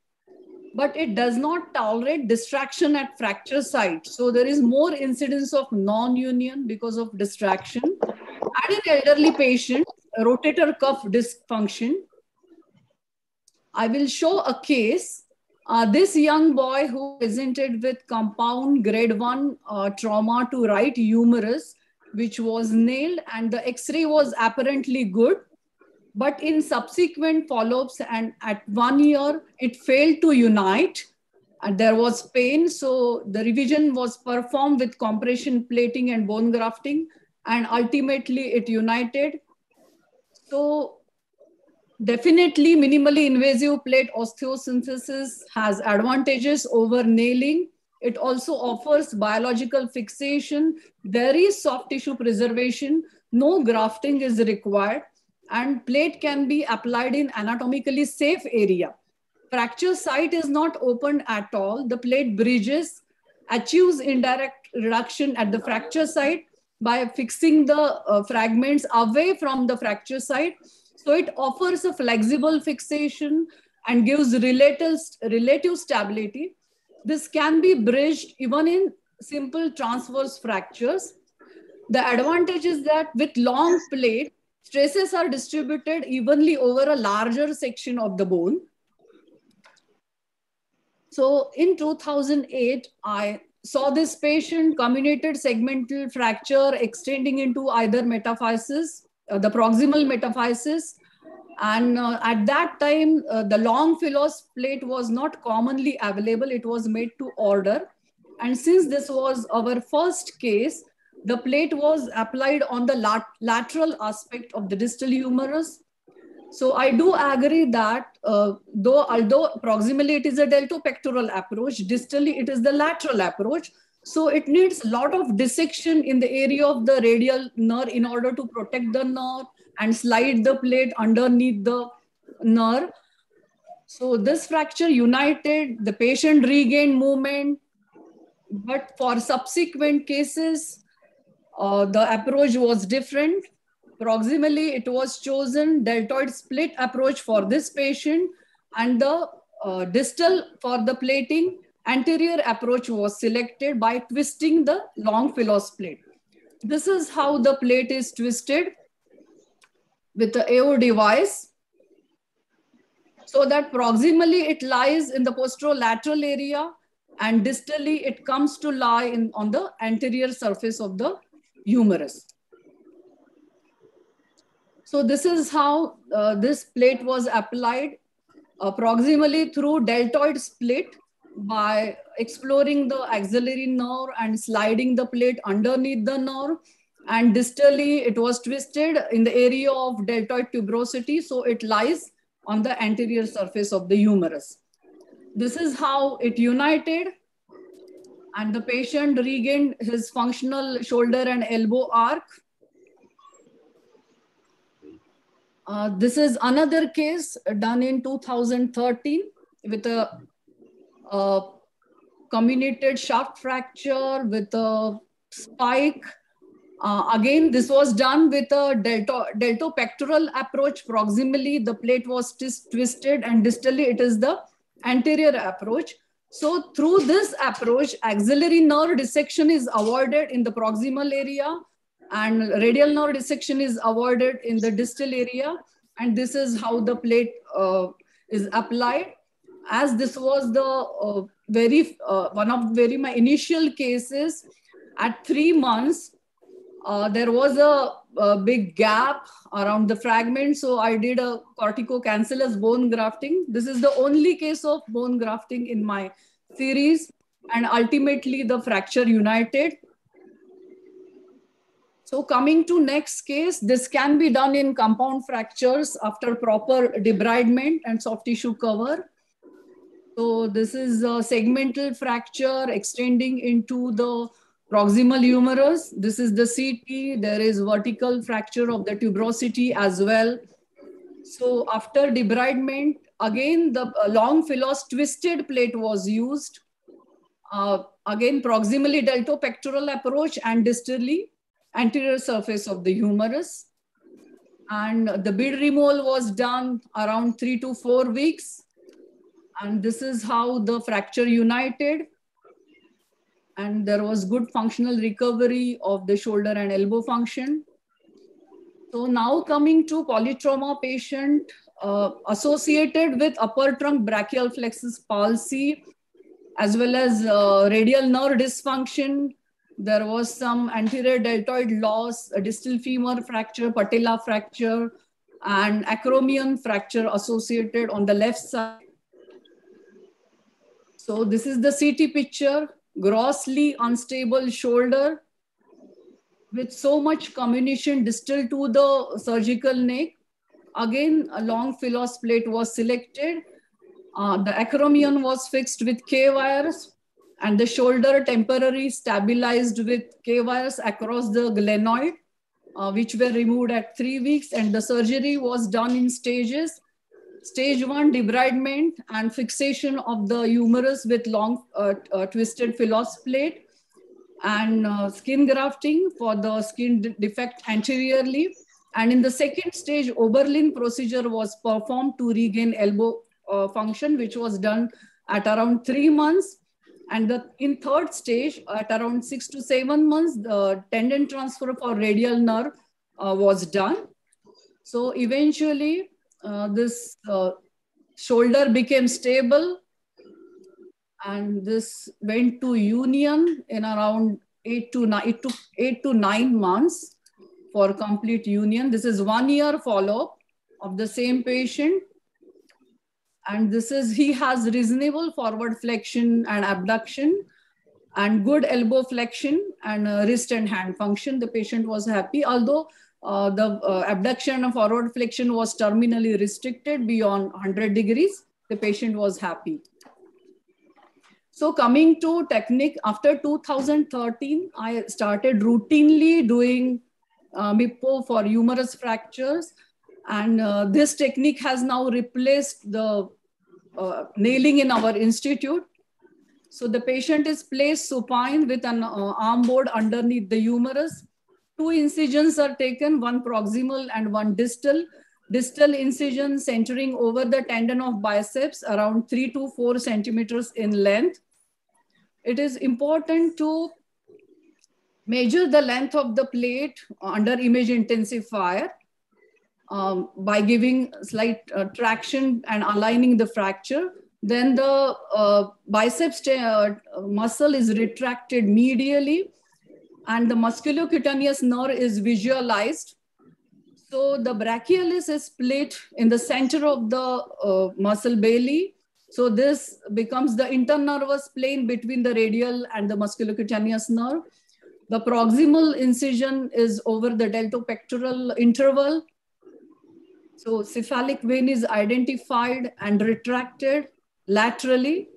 but it does not tolerate distraction at fracture site. So there is more incidence of non-union because of distraction. And in elderly patient, rotator cuff dysfunction. I will show a case. This young boy who presented with compound grade 1 trauma to right humerus, which was nailed, and the x-ray was apparently good. But in subsequent follow-ups and at 1 year, it failed to unite and there was pain. So the revision was performed with compression plating and bone grafting, and ultimately it united. So definitely minimally invasive plate osteosynthesis has advantages over nailing. It also offers biological fixation. There is soft tissue preservation. No grafting is required. And plate can be applied in anatomically safe area. Fracture site is not opened at all. The plate bridges, achieves indirect reduction at the fracture site by fixing the fragments away from the fracture site. So it offers a flexible fixation and gives relative stability. This can be bridged even in simple transverse fractures. The advantage is that with long plate, stresses are distributed evenly over a larger section of the bone. So in 2008, I saw this patient, comminuted segmental fracture extending into either metaphysis, the proximal metaphysis. And at that time, the long filos plate was not commonly available. It was made to order. And since this was our first case, the plate was applied on the lateral aspect of the distal humerus. So I do agree that although proximally it is a deltopectoral approach, distally it is the lateral approach. So it needs a lot of dissection in the area of the radial nerve in order to protect the nerve and slide the plate underneath the nerve. So this fracture united, the patient regained movement, but for subsequent cases, the approach was different. Proximally, it was chosen deltoid split approach for this patient, and the distal for the plating anterior approach was selected by twisting the long filos plate. This is how the plate is twisted with the AO device. So that proximally it lies in the posterolateral area and distally it comes to lie on the anterior surface of the humerus. So this is how this plate was applied proximally through deltoid split by exploring the axillary nerve and sliding the plate underneath the nerve, and distally it was twisted in the area of deltoid tuberosity, so it lies on the anterior surface of the humerus. This is how it united, and the patient regained his functional shoulder and elbow arc. This is another case done in 2013 with a comminuted shaft fracture with a spike. Again, this was done with a deltopectoral approach. Proximally, the plate was twisted, and distally, it is the anterior approach. So through this approach, axillary nerve dissection is avoided in the proximal area, and radial nerve dissection is avoided in the distal area. And this is how the plate is applied. As this was the one of my initial cases, at 3 months, there was a big gap around the fragment, so I did a corticocancellous bone grafting. This is the only case of bone grafting in my series, and ultimately the fracture united. So coming to next case, this can be done in compound fractures after proper debridement and soft tissue cover. So this is a segmental fracture extending into the proximal humerus. This is the CT. There is vertical fracture of the tuberosity as well. So after debridement, again, the long filos twisted plate was used. Again, proximally deltopectoral approach and distally anterior surface of the humerus. And the bead removal was done around 3 to 4 weeks. And this is how the fracture united. And there was good functional recovery of the shoulder and elbow function. So now coming to polytrauma patient associated with upper trunk brachial plexus palsy, as well as radial nerve dysfunction. There was some anterior deltoid loss, a distal femur fracture, patella fracture, and acromion fracture associated on the left side. So this is the CT picture. Grossly unstable shoulder with so much comminution distal to the surgical neck. Again, a long filos plate was selected. The acromion was fixed with K-wires, and the shoulder temporarily stabilized with K-wires across the glenoid, which were removed at 3 weeks, and the surgery was done in stages. Stage 1, debridement and fixation of the humerus with long twisted filos plate, and skin grafting for the skin defect anteriorly. And in the second stage, Oberlin procedure was performed to regain elbow function, which was done at around 3 months. And in third stage, at around 6 to 7 months, the tendon transfer for radial nerve was done. So eventually, this shoulder became stable, and this went to union in around 8 to 9 months for complete union. This is 1 year follow-up of the same patient, and this is he has reasonable forward flexion and abduction and good elbow flexion and wrist and hand function. The patient was happy, although the abduction and forward flexion was terminally restricted beyond 100 degrees. The patient was happy. So coming to technique, after 2013, I started routinely doing MIPPO for humerus fractures. And this technique has now replaced the nailing in our institute. So the patient is placed supine with an arm board underneath the humerus. 2 incisions are taken, one proximal and one distal. Distal incision centering over the tendon of biceps around 3 to 4 centimeters in length. It is important to measure the length of the plate under image intensifier by giving slight traction and aligning the fracture. then the biceps muscle is retracted medially and the musculocutaneous nerve is visualized. So the brachialis is split in the center of the muscle belly. So this becomes the internervous plane between the radial and the musculocutaneous nerve. The proximal incision is over the deltopectoral interval. So cephalic vein is identified and retracted laterally.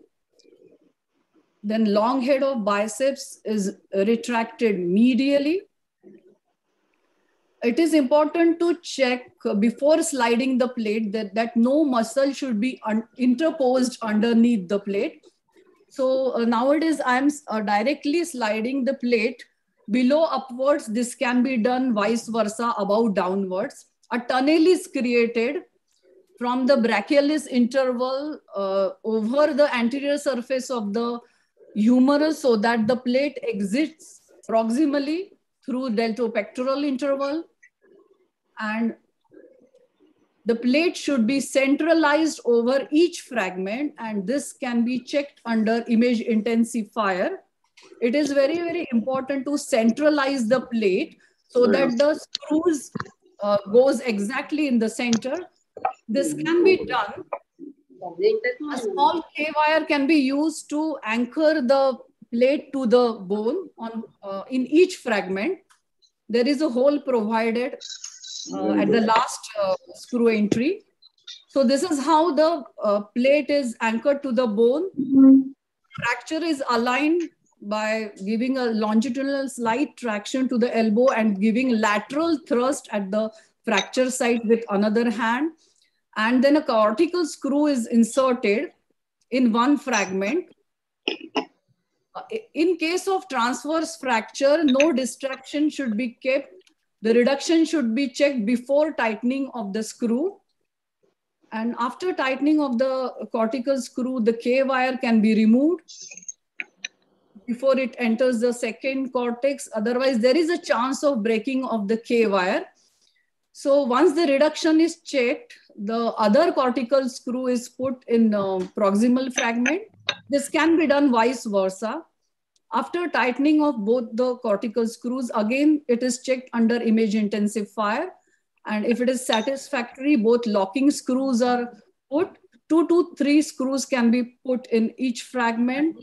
Then long head of biceps is retracted medially. It is important to check before sliding the plate that no muscle should be interposed underneath the plate. So nowadays I'm directly sliding the plate below upwards. This can be done vice versa, above downwards. A tunnel is created from the brachialis interval over the anterior surface of the humerus so that the plate exits proximally through deltopectoral interval. And the plate should be centralized over each fragment, and this can be checked under image intensifier. It is very, very important to centralize the plate so that the screws goes exactly in the center. This can be done. A small K-wire can be used to anchor the plate to the bone in each fragment. There is a hole provided at the last screw entry. So this is how the plate is anchored to the bone. Fracture is aligned by giving a longitudinal slight traction to the elbow and giving lateral thrust at the fracture site with another hand. And then a cortical screw is inserted in one fragment. In case of transverse fracture, no distraction should be kept. The reduction should be checked before tightening of the screw. And after tightening of the cortical screw, the K-wire can be removed before it enters the second cortex. Otherwise, there is a chance of breaking of the K-wire. So once the reduction is checked, the other cortical screw is put in proximal fragment. This can be done vice versa. After tightening of both the cortical screws, again, it is checked under image intensifier. And if it is satisfactory, both locking screws are put. 2 to 3 screws can be put in each fragment.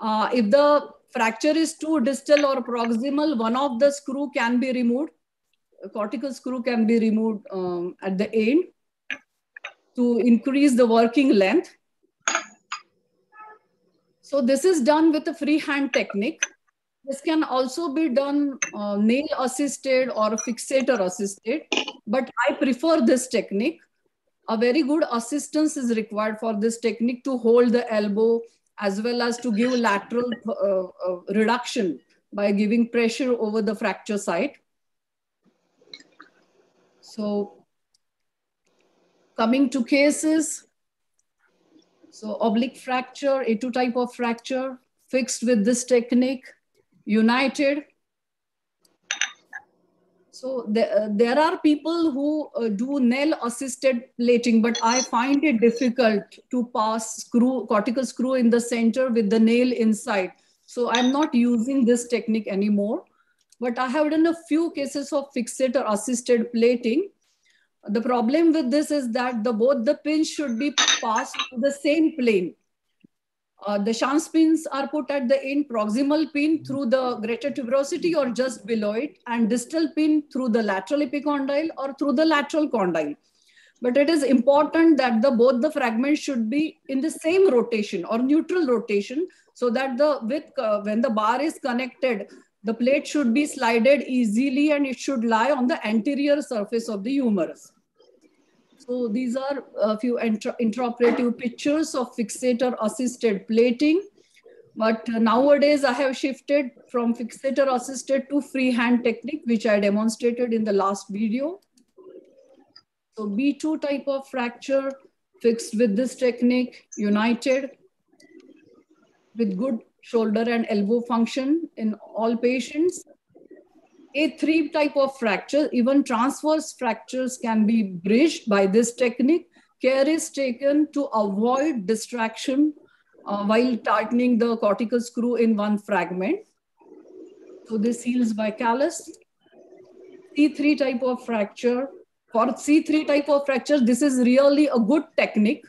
If the fracture is too distal or proximal, one of the screw can be removed. A cortical screw can be removed at the end to increase the working length. So this is done with a freehand technique. This can also be done nail assisted or fixator assisted, but I prefer this technique. A very good assistance is required for this technique to hold the elbow as well as to give lateral reduction by giving pressure over the fracture site. So coming to cases, so oblique fracture, A2 type of fracture, fixed with this technique, united. So there are people who do nail-assisted plating, but I find it difficult to pass cortical screw in the center with the nail inside. So I'm not using this technique anymore, but I have done a few cases of fixator-assisted plating. The problem with this is that both the pins should be passed to the same plane. The Shans pins are put at the end, proximal pin through the greater tuberosity or just below it, and distal pin through the lateral epicondyle or through the lateral condyle. But it is important that both the fragments should be in the same rotation or neutral rotation so that when the bar is connected, the plate should be slided easily and it should lie on the anterior surface of the humerus. So these are a few intraoperative pictures of fixator-assisted plating. But nowadays I have shifted from fixator-assisted to freehand technique, which I demonstrated in the last video. So B2 type of fracture, fixed with this technique, united with good shoulder and elbow function in all patients. A3 type of fracture, even transverse fractures can be bridged by this technique. care is taken to avoid distraction while tightening the cortical screw in one fragment. So this heals by callus. C3 type of fracture. For C3 type of fracture, this is really a good technique.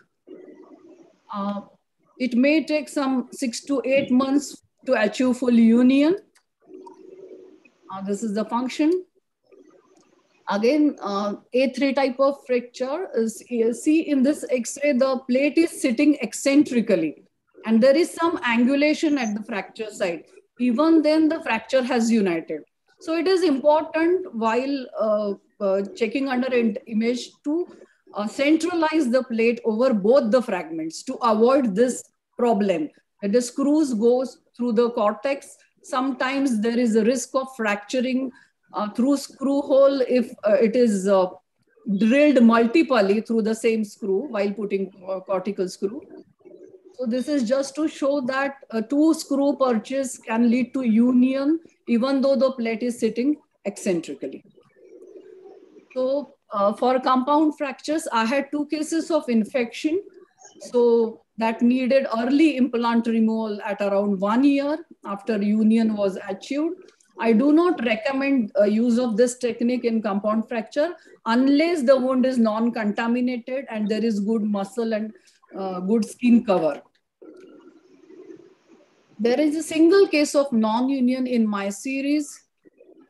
It may take some 6 to 8 months to achieve full union. This is the function. Again, A3 type of fracture is, see in this X-ray, the plate is sitting eccentrically and there is some angulation at the fracture site. Even then the fracture has united. So it is important while checking under image to centralize the plate over both the fragments to avoid this problem. The screws goes through the cortex. Sometimes there is a risk of fracturing through screw hole if it is drilled multiply through the same screw while putting cortical screw. So this is just to show that two screw purchase can lead to union even though the plate is sitting eccentrically. So for compound fractures, I had 2 cases of infection. So that needed early implant removal at around 1 year after union was achieved. I do not recommend use of this technique in compound fracture unless the wound is non-contaminated and there is good muscle and good skin cover. There is a single case of non-union in my series,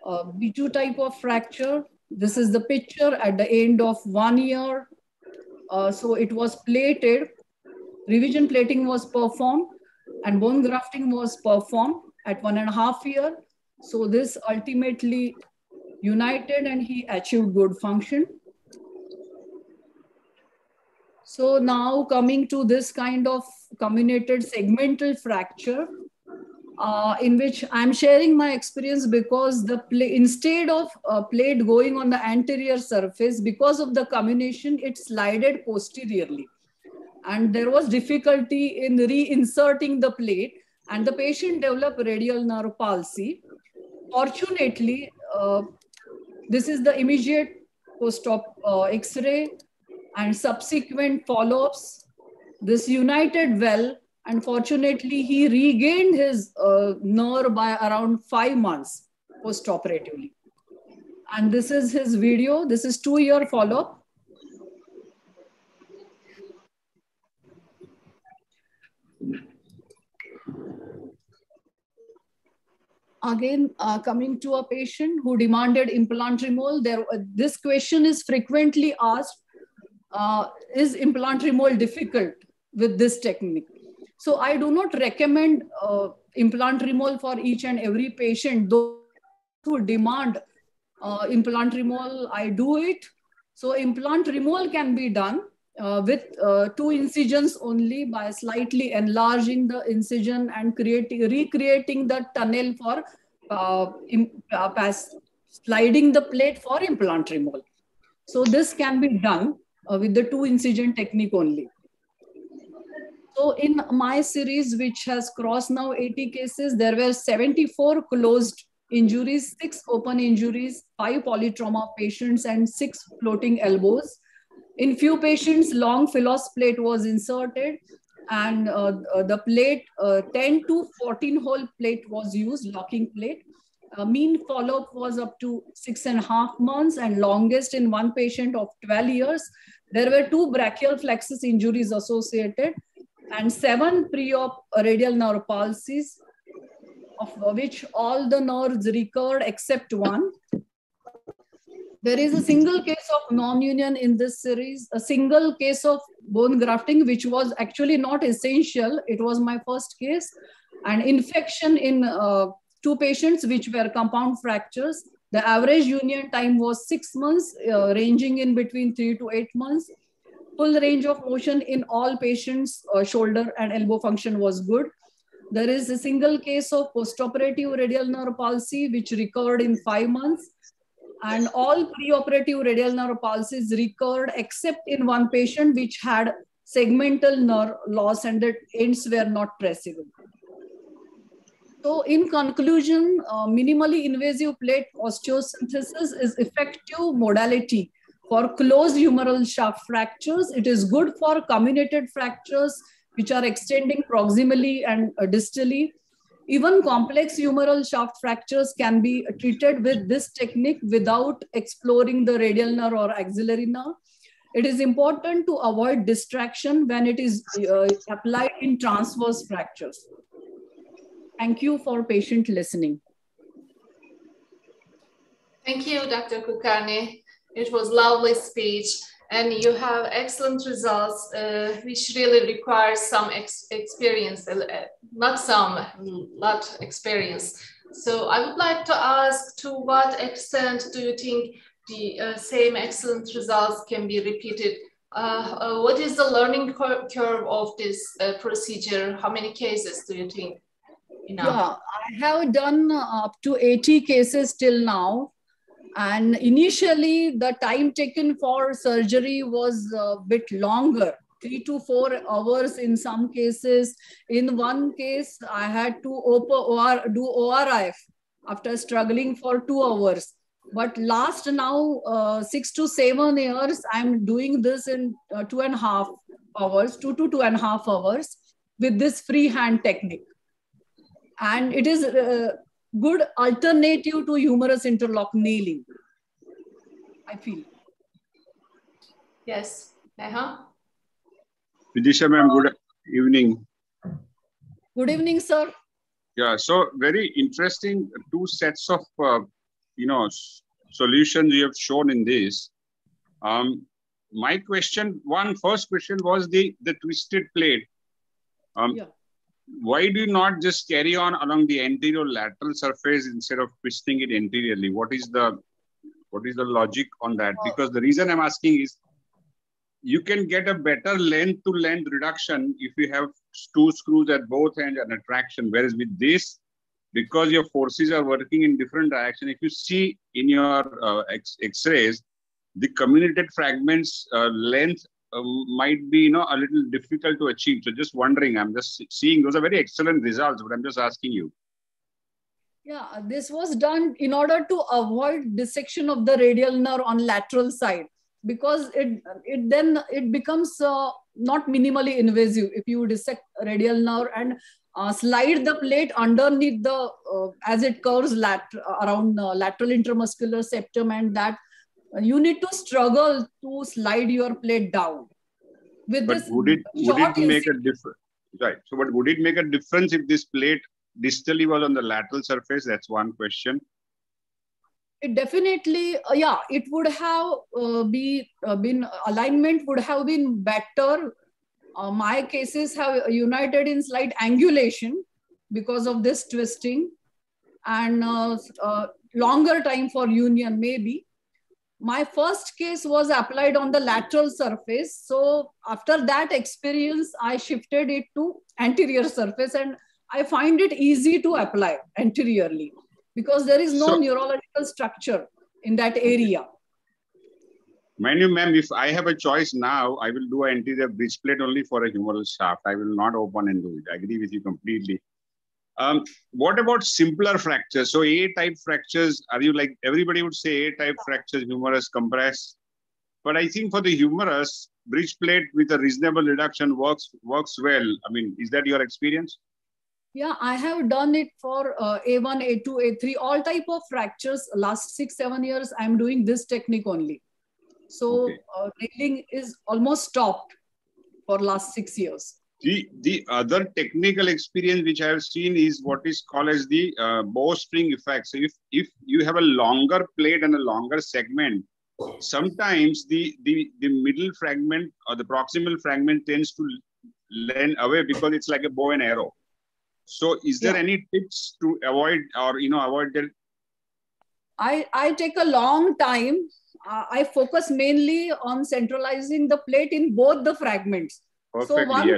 B2 type of fracture. This is the picture at the end of 1 year. So it was plated, revision plating was performed and bone grafting was performed at 1.5 years. So this ultimately united and he achieved good function. So now coming to this kind of comminuted segmental fracture in which I'm sharing my experience because the instead of a plate going on the anterior surface, because of the comminution, it slided posteriorly. And there was difficulty in reinserting the plate and the patient developed radial nerve palsy. Fortunately, this is the immediate post-op X-ray and subsequent follow-ups. This united well and fortunately he regained his nerve by around 5 months post-operatively. And this is his video. This is 2-year follow-up. Again, coming to a patient who demanded implant removal, this question is frequently asked, is implant removal difficult with this technique? So I do not recommend implant removal for each and every patient. Those who demand implant removal, I do it. So implant removal can be done with 2 incisions only by slightly enlarging the incision and recreating the tunnel for sliding the plate for implant removal. So this can be done with the 2 incision technique only. So in my series, which has crossed now 80 cases, there were 74 closed injuries, 6 open injuries, 5 polytrauma patients and 6 floating elbows. In few patients, long phallus plate was inserted and the plate, 10 to 14 hole plate was used, locking plate. Mean follow-up was up to 6.5 months and longest in one patient of 12 years. There were 2 brachial plexus injuries associated and 7 pre-op radial nerve palsies, of which all the nerves recurred except 1. There is a single case of non-union in this series, a single case of bone grafting, which was actually not essential. It was my first case. An infection in 2 patients, which were compound fractures. The average union time was 6 months, ranging in between 3 to 8 months. Full range of motion in all patients, shoulder and elbow function was good. There is a single case of postoperative radial nerve palsy, which recurred in 5 months. And all preoperative radial nerve palsies recurred except in 1 patient which had segmental nerve loss and the ends were not traceable. So in conclusion, minimally invasive plate osteosynthesis is effective modality For closed humeral shaft fractures, it is good for comminuted fractures, which are extending proximally and distally. Even complex humeral shaft fractures can be treated with this technique without exploring the radial nerve or axillary nerve. It is important to avoid distraction when it is applied in transverse fractures. Thank you for patient listening. Thank you, Dr. Kulkarni. It was lovely speech, and you have excellent results, which really requires some experience, not some, lot experience. So I would like to ask, to what extent do you think the same excellent results can be repeated? What is the learning curve of this procedure? How many cases do you think? Enough? Yeah, I have done up to 80 cases till now. And initially, the time taken for surgery was a bit longer, 3 to 4 hours in some cases. In one case, I had to do ORIF after struggling for 2 hours. But last now, 6 to 7 years, I'm doing this in 2 to 2.5 hours with this freehand technique. And it is good alternative to humerus interlock nailing, I feel. Yes. Vidisha ma'am, good evening. Good evening, sir. Yeah, so very interesting two sets of, solutions you have shown in this. My question, first question was the twisted plate. Yeah. Why do you not just carry on along the anterior lateral surface instead of twisting it anteriorly? What is the logic on that? Because the reason I'm asking is you can get a better length to length reduction if you have two screws at both ends and a traction. Whereas with this, because your forces are working in different direction, if you see in your X-rays, the comminuted fragments length might be a little difficult to achieve. So just wondering, I'm just seeing those are very excellent results, but I'm just asking you. Yeah, this was done in order to avoid dissection of the radial nerve on lateral side, because it becomes not minimally invasive if you dissect radial nerve and slide the plate underneath the as it curves around lateral intramuscular septum, and that you need to struggle to slide your plate down. With but this would it make a difference? Right. So, but would it make a difference if this plate distally was on the lateral surface? That's one question. It definitely, yeah, it would have been, alignment would have been better. My cases have united in slight angulation because of this twisting, and longer time for union maybe. My first case was applied on the lateral surface. So after that experience, I shifted it to anterior surface, and I find it easy to apply anteriorly because there is no neurological structure in that area. Ma'am, if I have a choice now, I will do an anterior bridge plate only for a humeral shaft. I will not open and do it. I agree with you completely. What about simpler fractures? So A-type fractures, are you like, everybody would say A-type fractures, humerus compressed. But I think for the humerus, bridge plate with a reasonable reduction works well. I mean, is that your experience? Yeah, I have done it for A1, A2, A3, all type of fractures. Last 6-7 years, I'm doing this technique only. So nailing is almost stopped for last 6 years. The other technical experience which I have seen is what is called as the bowstring effect. So if you have a longer plate and a longer segment, sometimes the middle fragment or the proximal fragment tends to lend away because it's like a bow and arrow. So is there any tips to avoid or, avoid that? I take a long time. I focus mainly on centralizing the plate in both the fragments. Perfectly,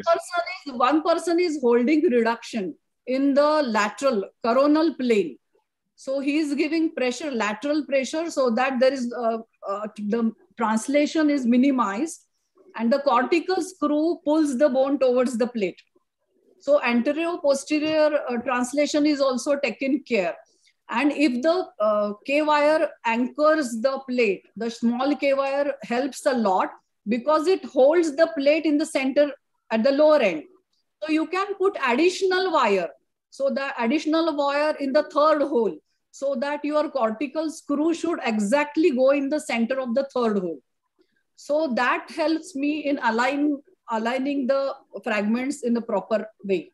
so one person is holding reduction in the lateral coronal plane. So he is giving pressure, lateral pressure, so that there is the translation is minimized, and the cortical screw pulls the bone towards the plate. So anterior posterior translation is also taken care. And if the K-wire anchors the plate, the small K-wire helps a lot because it holds the plate in the center at the lower end. So you can put additional wire. So the additional wire in the third hole, so that your cortical screw should exactly go in the center of the third hole. So that helps me in aligning the fragments in the proper way.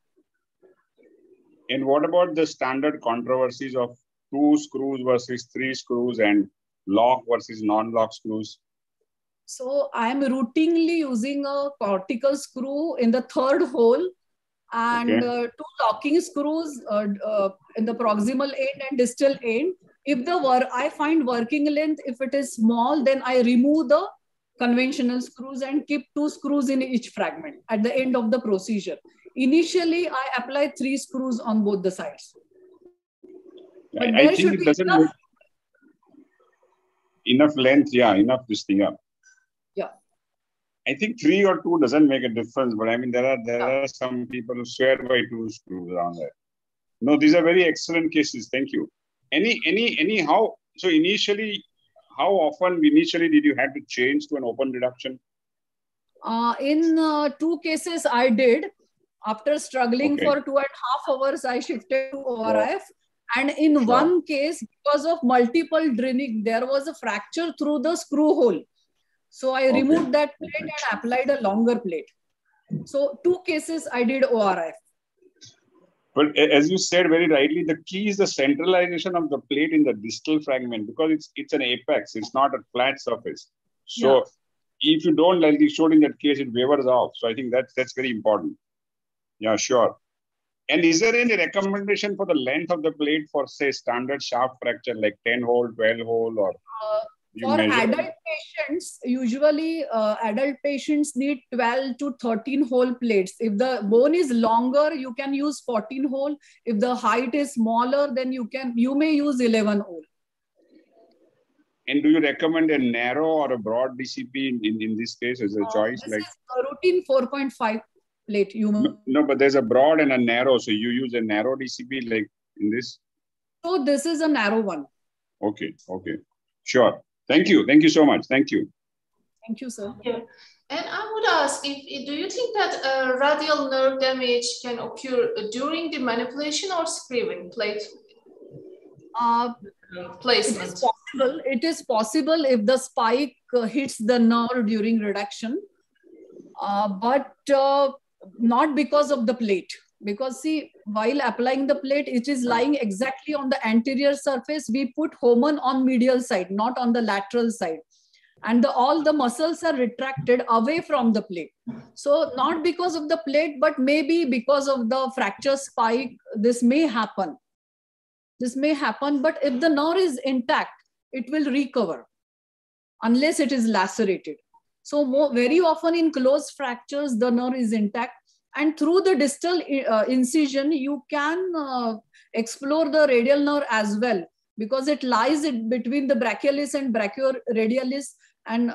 And what about the standard controversies of 2 screws versus 3 screws and lock versus non-lock screws? So I am routinely using a cortical screw in the third hole and 2 locking screws in the proximal end and distal end. If I find working length, if it is small, then I remove the conventional screws and keep 2 screws in each fragment at the end of the procedure. Initially, I apply 3 screws on both the sides. But I think it doesn't enough, enough length, yeah, enough this thing up. Yeah. I think 3 or 2 doesn't make a difference, but I mean, there are some people who swear by 2 screws around there. No, these are very excellent cases. Thank you. Anyhow, so initially, how often initially did you have to change to an open reduction? In 2 cases, I did. After struggling for 2.5 hours, I shifted to ORIF. And in one case, because of multiple drilling, there was a fracture through the screw hole. So I removed that plate and applied a longer plate. So 2 cases, I did ORIF. But as you said very rightly, the key is the centralization of the plate in the distal fragment because it's an apex. It's not a flat surface. So if you don't, like you showed in that case, it wavers off. So I think that's very important. Yeah, sure. And is there any recommendation for the length of the plate for, say, standard shaft fracture like 10 hole, 12 hole? Or for adult patients, usually adult patients need 12 to 13 hole plates. If the bone is longer, you can use 14 hole. If the height is smaller, then you may use 11 hole. And do you recommend a narrow or a broad DCP in this case as a choice? This is a routine 4.5. Plate, no, but there's a broad and a narrow. So you use a narrow DCP like in this? So this is a narrow one. Okay. Sure. Thank you. Thank you so much. Thank you. Thank you, sir. Yeah. And I would ask, do you think that radial nerve damage can occur during the manipulation or screwing plate placement? It is possible if the spike hits the nerve during reduction. But not because of the plate. Because see, while applying the plate, it is lying exactly on the anterior surface. We put Hohmann on medial side, not on the lateral side. And all the muscles are retracted away from the plate. So not because of the plate, but maybe because of the fracture spike, this may happen. But if the nerve is intact, it will recover unless it is lacerated. So very often in closed fractures, the nerve is intact. And through the distal incision, you can explore the radial nerve as well because it lies between the brachialis and brachioradialis and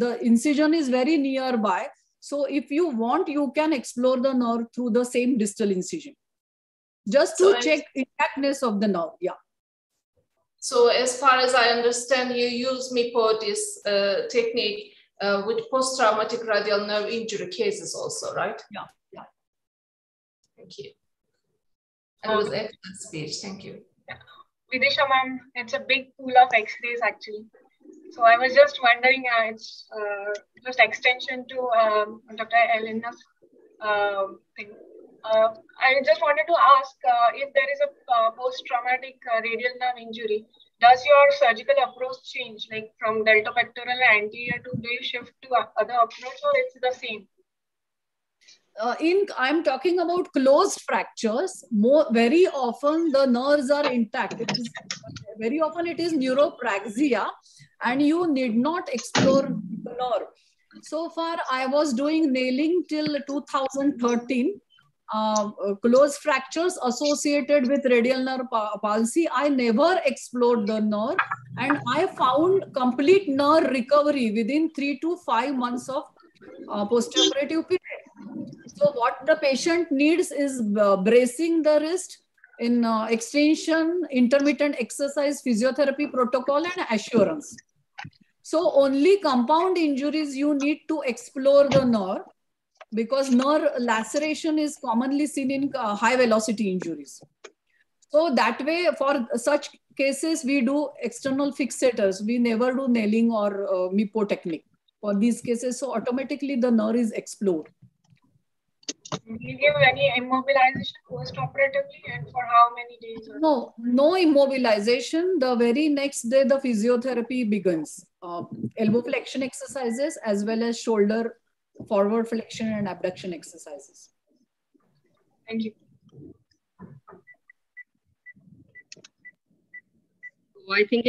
the incision is very nearby. So if you want, you can explore the nerve through the same distal incision just to check intactness of the nerve. Yeah. So as far as I understand, you use MEPODIS technique with post-traumatic radial nerve injury cases also, right? Yeah. Thank you. That was excellent speech. Thank you. Yeah. Vidisha ma'am, it's a big pool of X-rays actually. So I was just wondering, it's just extension to Dr. Elena's thing. I just wanted to ask if there is a post-traumatic radial nerve injury, does your surgical approach change, like from deltopectoral anterior to do you shift to other approach or it's the same? I'm talking about closed fractures. Very often the nerves are intact. Very often it is neuropraxia and you need not explore the nerve. So far I was doing nailing till 2013. Closed fractures associated with radial nerve palsy, I never explored the nerve and I found complete nerve recovery within 3 to 5 months of postoperative period. So what the patient needs is bracing the wrist, in extension, intermittent exercise, physiotherapy protocol, and assurance. So only compound injuries you need to explore the nerve, because nerve laceration is commonly seen in high velocity injuries. So that way, for such cases, we do external fixators. We never do nailing or MIPO technique for these cases. So automatically the nerve is explored. Do you give any immobilization post-operatively, and for how many days? No, no immobilization. The very next day, the physiotherapy begins. Elbow flexion exercises as well as shoulder forward flexion and abduction exercises. Thank you. I think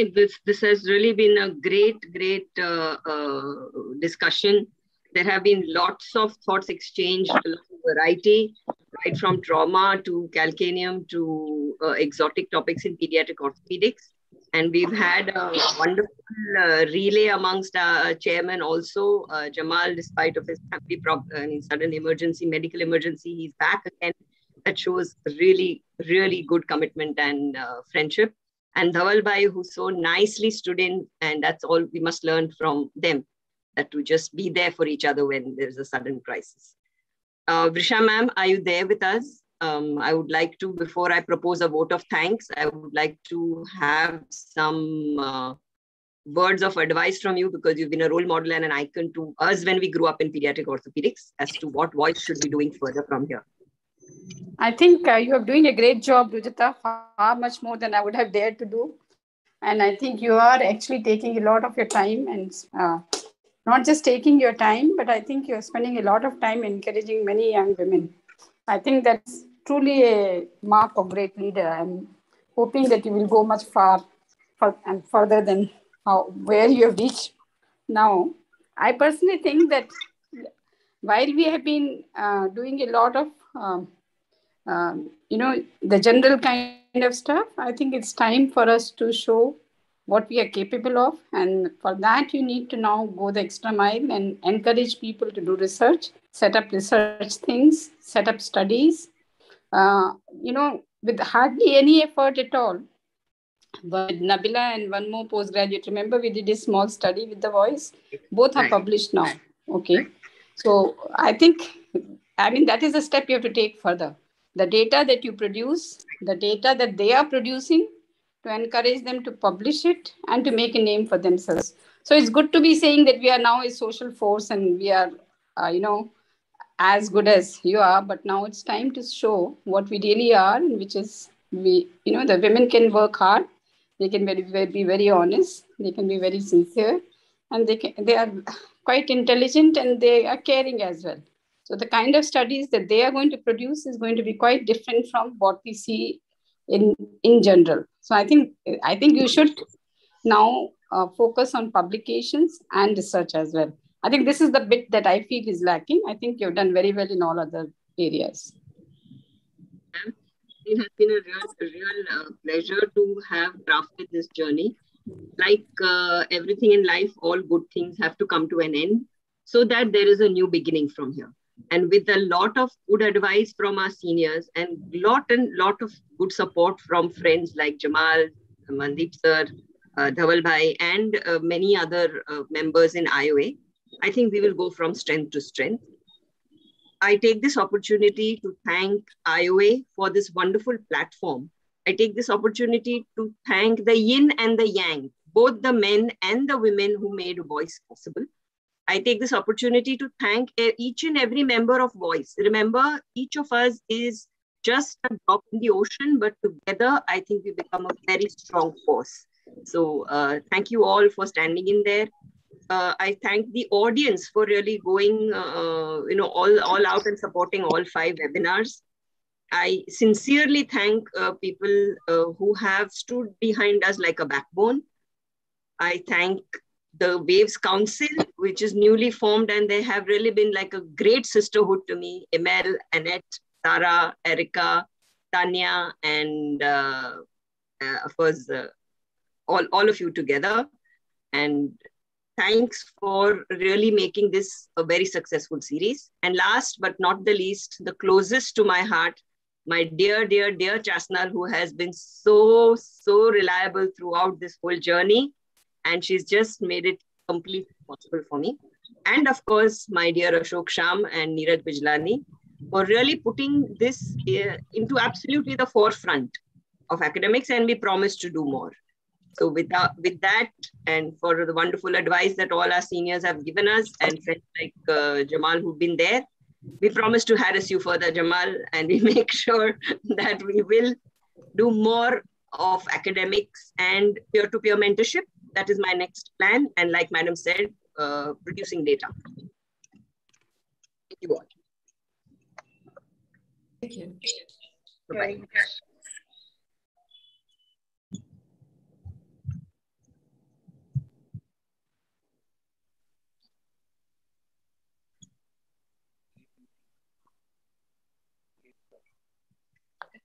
this has really been a great discussion. There have been lots of thoughts exchanged, a lot of variety, right from trauma to calcaneum to exotic topics in pediatric orthopedics. And we've had a wonderful relay amongst our chairman also, Jamal, despite of his family sudden emergency, medical emergency, he's back again. That shows really, really good commitment and friendship. And Dhaval Bhai, who so nicely stood in, and that's all we must learn from them, that to just be there for each other when there's a sudden crisis. Vrisha ma'am, are you there with us? I would like to, before I propose a vote of thanks, I would like to have some words of advice from you, because you've been a role model and an icon to us when we grew up in pediatric orthopedics as to what voice should be doing further from here. I think you are doing a great job, Rujuta, far much more than I would have dared to do. And I think you are actually taking a lot of your time, and not just taking your time, but I think you're spending a lot of time encouraging many young women. I think that's truly a mark of great leader. I'm hoping that you will go much further than where you have reached now. I personally think that while we have been doing a lot of the general kind of stuff, I think it's time for us to show what we are capable of. And for that, you need to now go the extra mile and encourage people to do research, set up research things, set up studies, with hardly any effort at all. But Nabila and one more postgraduate, remember we did a small study with the voice. Both are published now. Okay. So I think, that is a step you have to take further. The data that you produce, the data that they are producing, to encourage them to publish it and to make a name for themselves. So it's good to be saying that we are now a social force, and we are, as good as you are, but now it's time to show what we really are, and which is the women can work hard. They can be very honest. They can be very sincere, and they are quite intelligent, and they are caring as well. So the kind of studies that they are going to produce is going to be quite different from what we see in general. So I think you should now focus on publications and research as well. I think this is the bit that I feel is lacking. I think you've done very well in all other areas. It has been a real pleasure to have crafted this journey. Like everything in life, all good things have to come to an end so that there is a new beginning from here. And with a lot of good advice from our seniors and lot of good support from friends like Jamal, Mandeep sir, Dhaval Bhai, and many other members in IOA, I think we will go from strength to strength. I take this opportunity to thank IOA for this wonderful platform. I take this opportunity to thank the yin and the yang, both the men and the women who made voice possible. I take this opportunity to thank each and every member of Voice. Remember, each of us is just a drop in the ocean, but together, I think we become a very strong force. So thank you all for standing in there. I thank the audience for really going, all out and supporting all 5 webinars. I sincerely thank people who have stood behind us like a backbone. I thank the WAVES Council, which is newly formed, and they have really been like a great sisterhood to me. Emel, Annette, Tara, Erica, Tanya, and of course, all of you together. And thanks for really making this a very successful series. And last but not the least, the closest to my heart, my dear Chasnal, who has been so reliable throughout this whole journey, and she's just made it completely possible for me. And of course, my dear Ashok Sham and Neeraj Bijlani, for really putting this into absolutely the forefront of academics, and we promise to do more. So with that, and for the wonderful advice that all our seniors have given us, and friends like Jamal who've been there, we promise to harass you further, Jamal, and we make sure that we will do more of academics and peer-to-peer mentorship. That is my next plan. And like Madam said, producing data. Thank you all. Thank you. Bye-bye.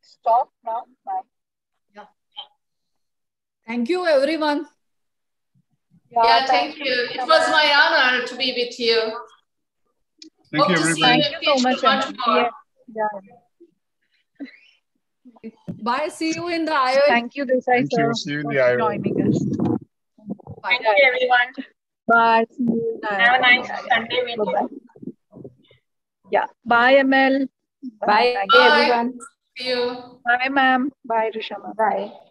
Stop now. Bye. Yeah. Thank you, everyone. Yeah, thank you. It was my honor to be with you. Thank you, everyone. Thank you so much. Yeah. Bye. See you in the IOA. Thank you, Desai sir. See you in the IOA. Bye. Thank you, everyone. Bye. See you. Have a nice Sunday with you. Yeah. Bye, Emel. Bye. Bye, everyone. See you. Bye, ma'am. Bye, Vrisha. Bye.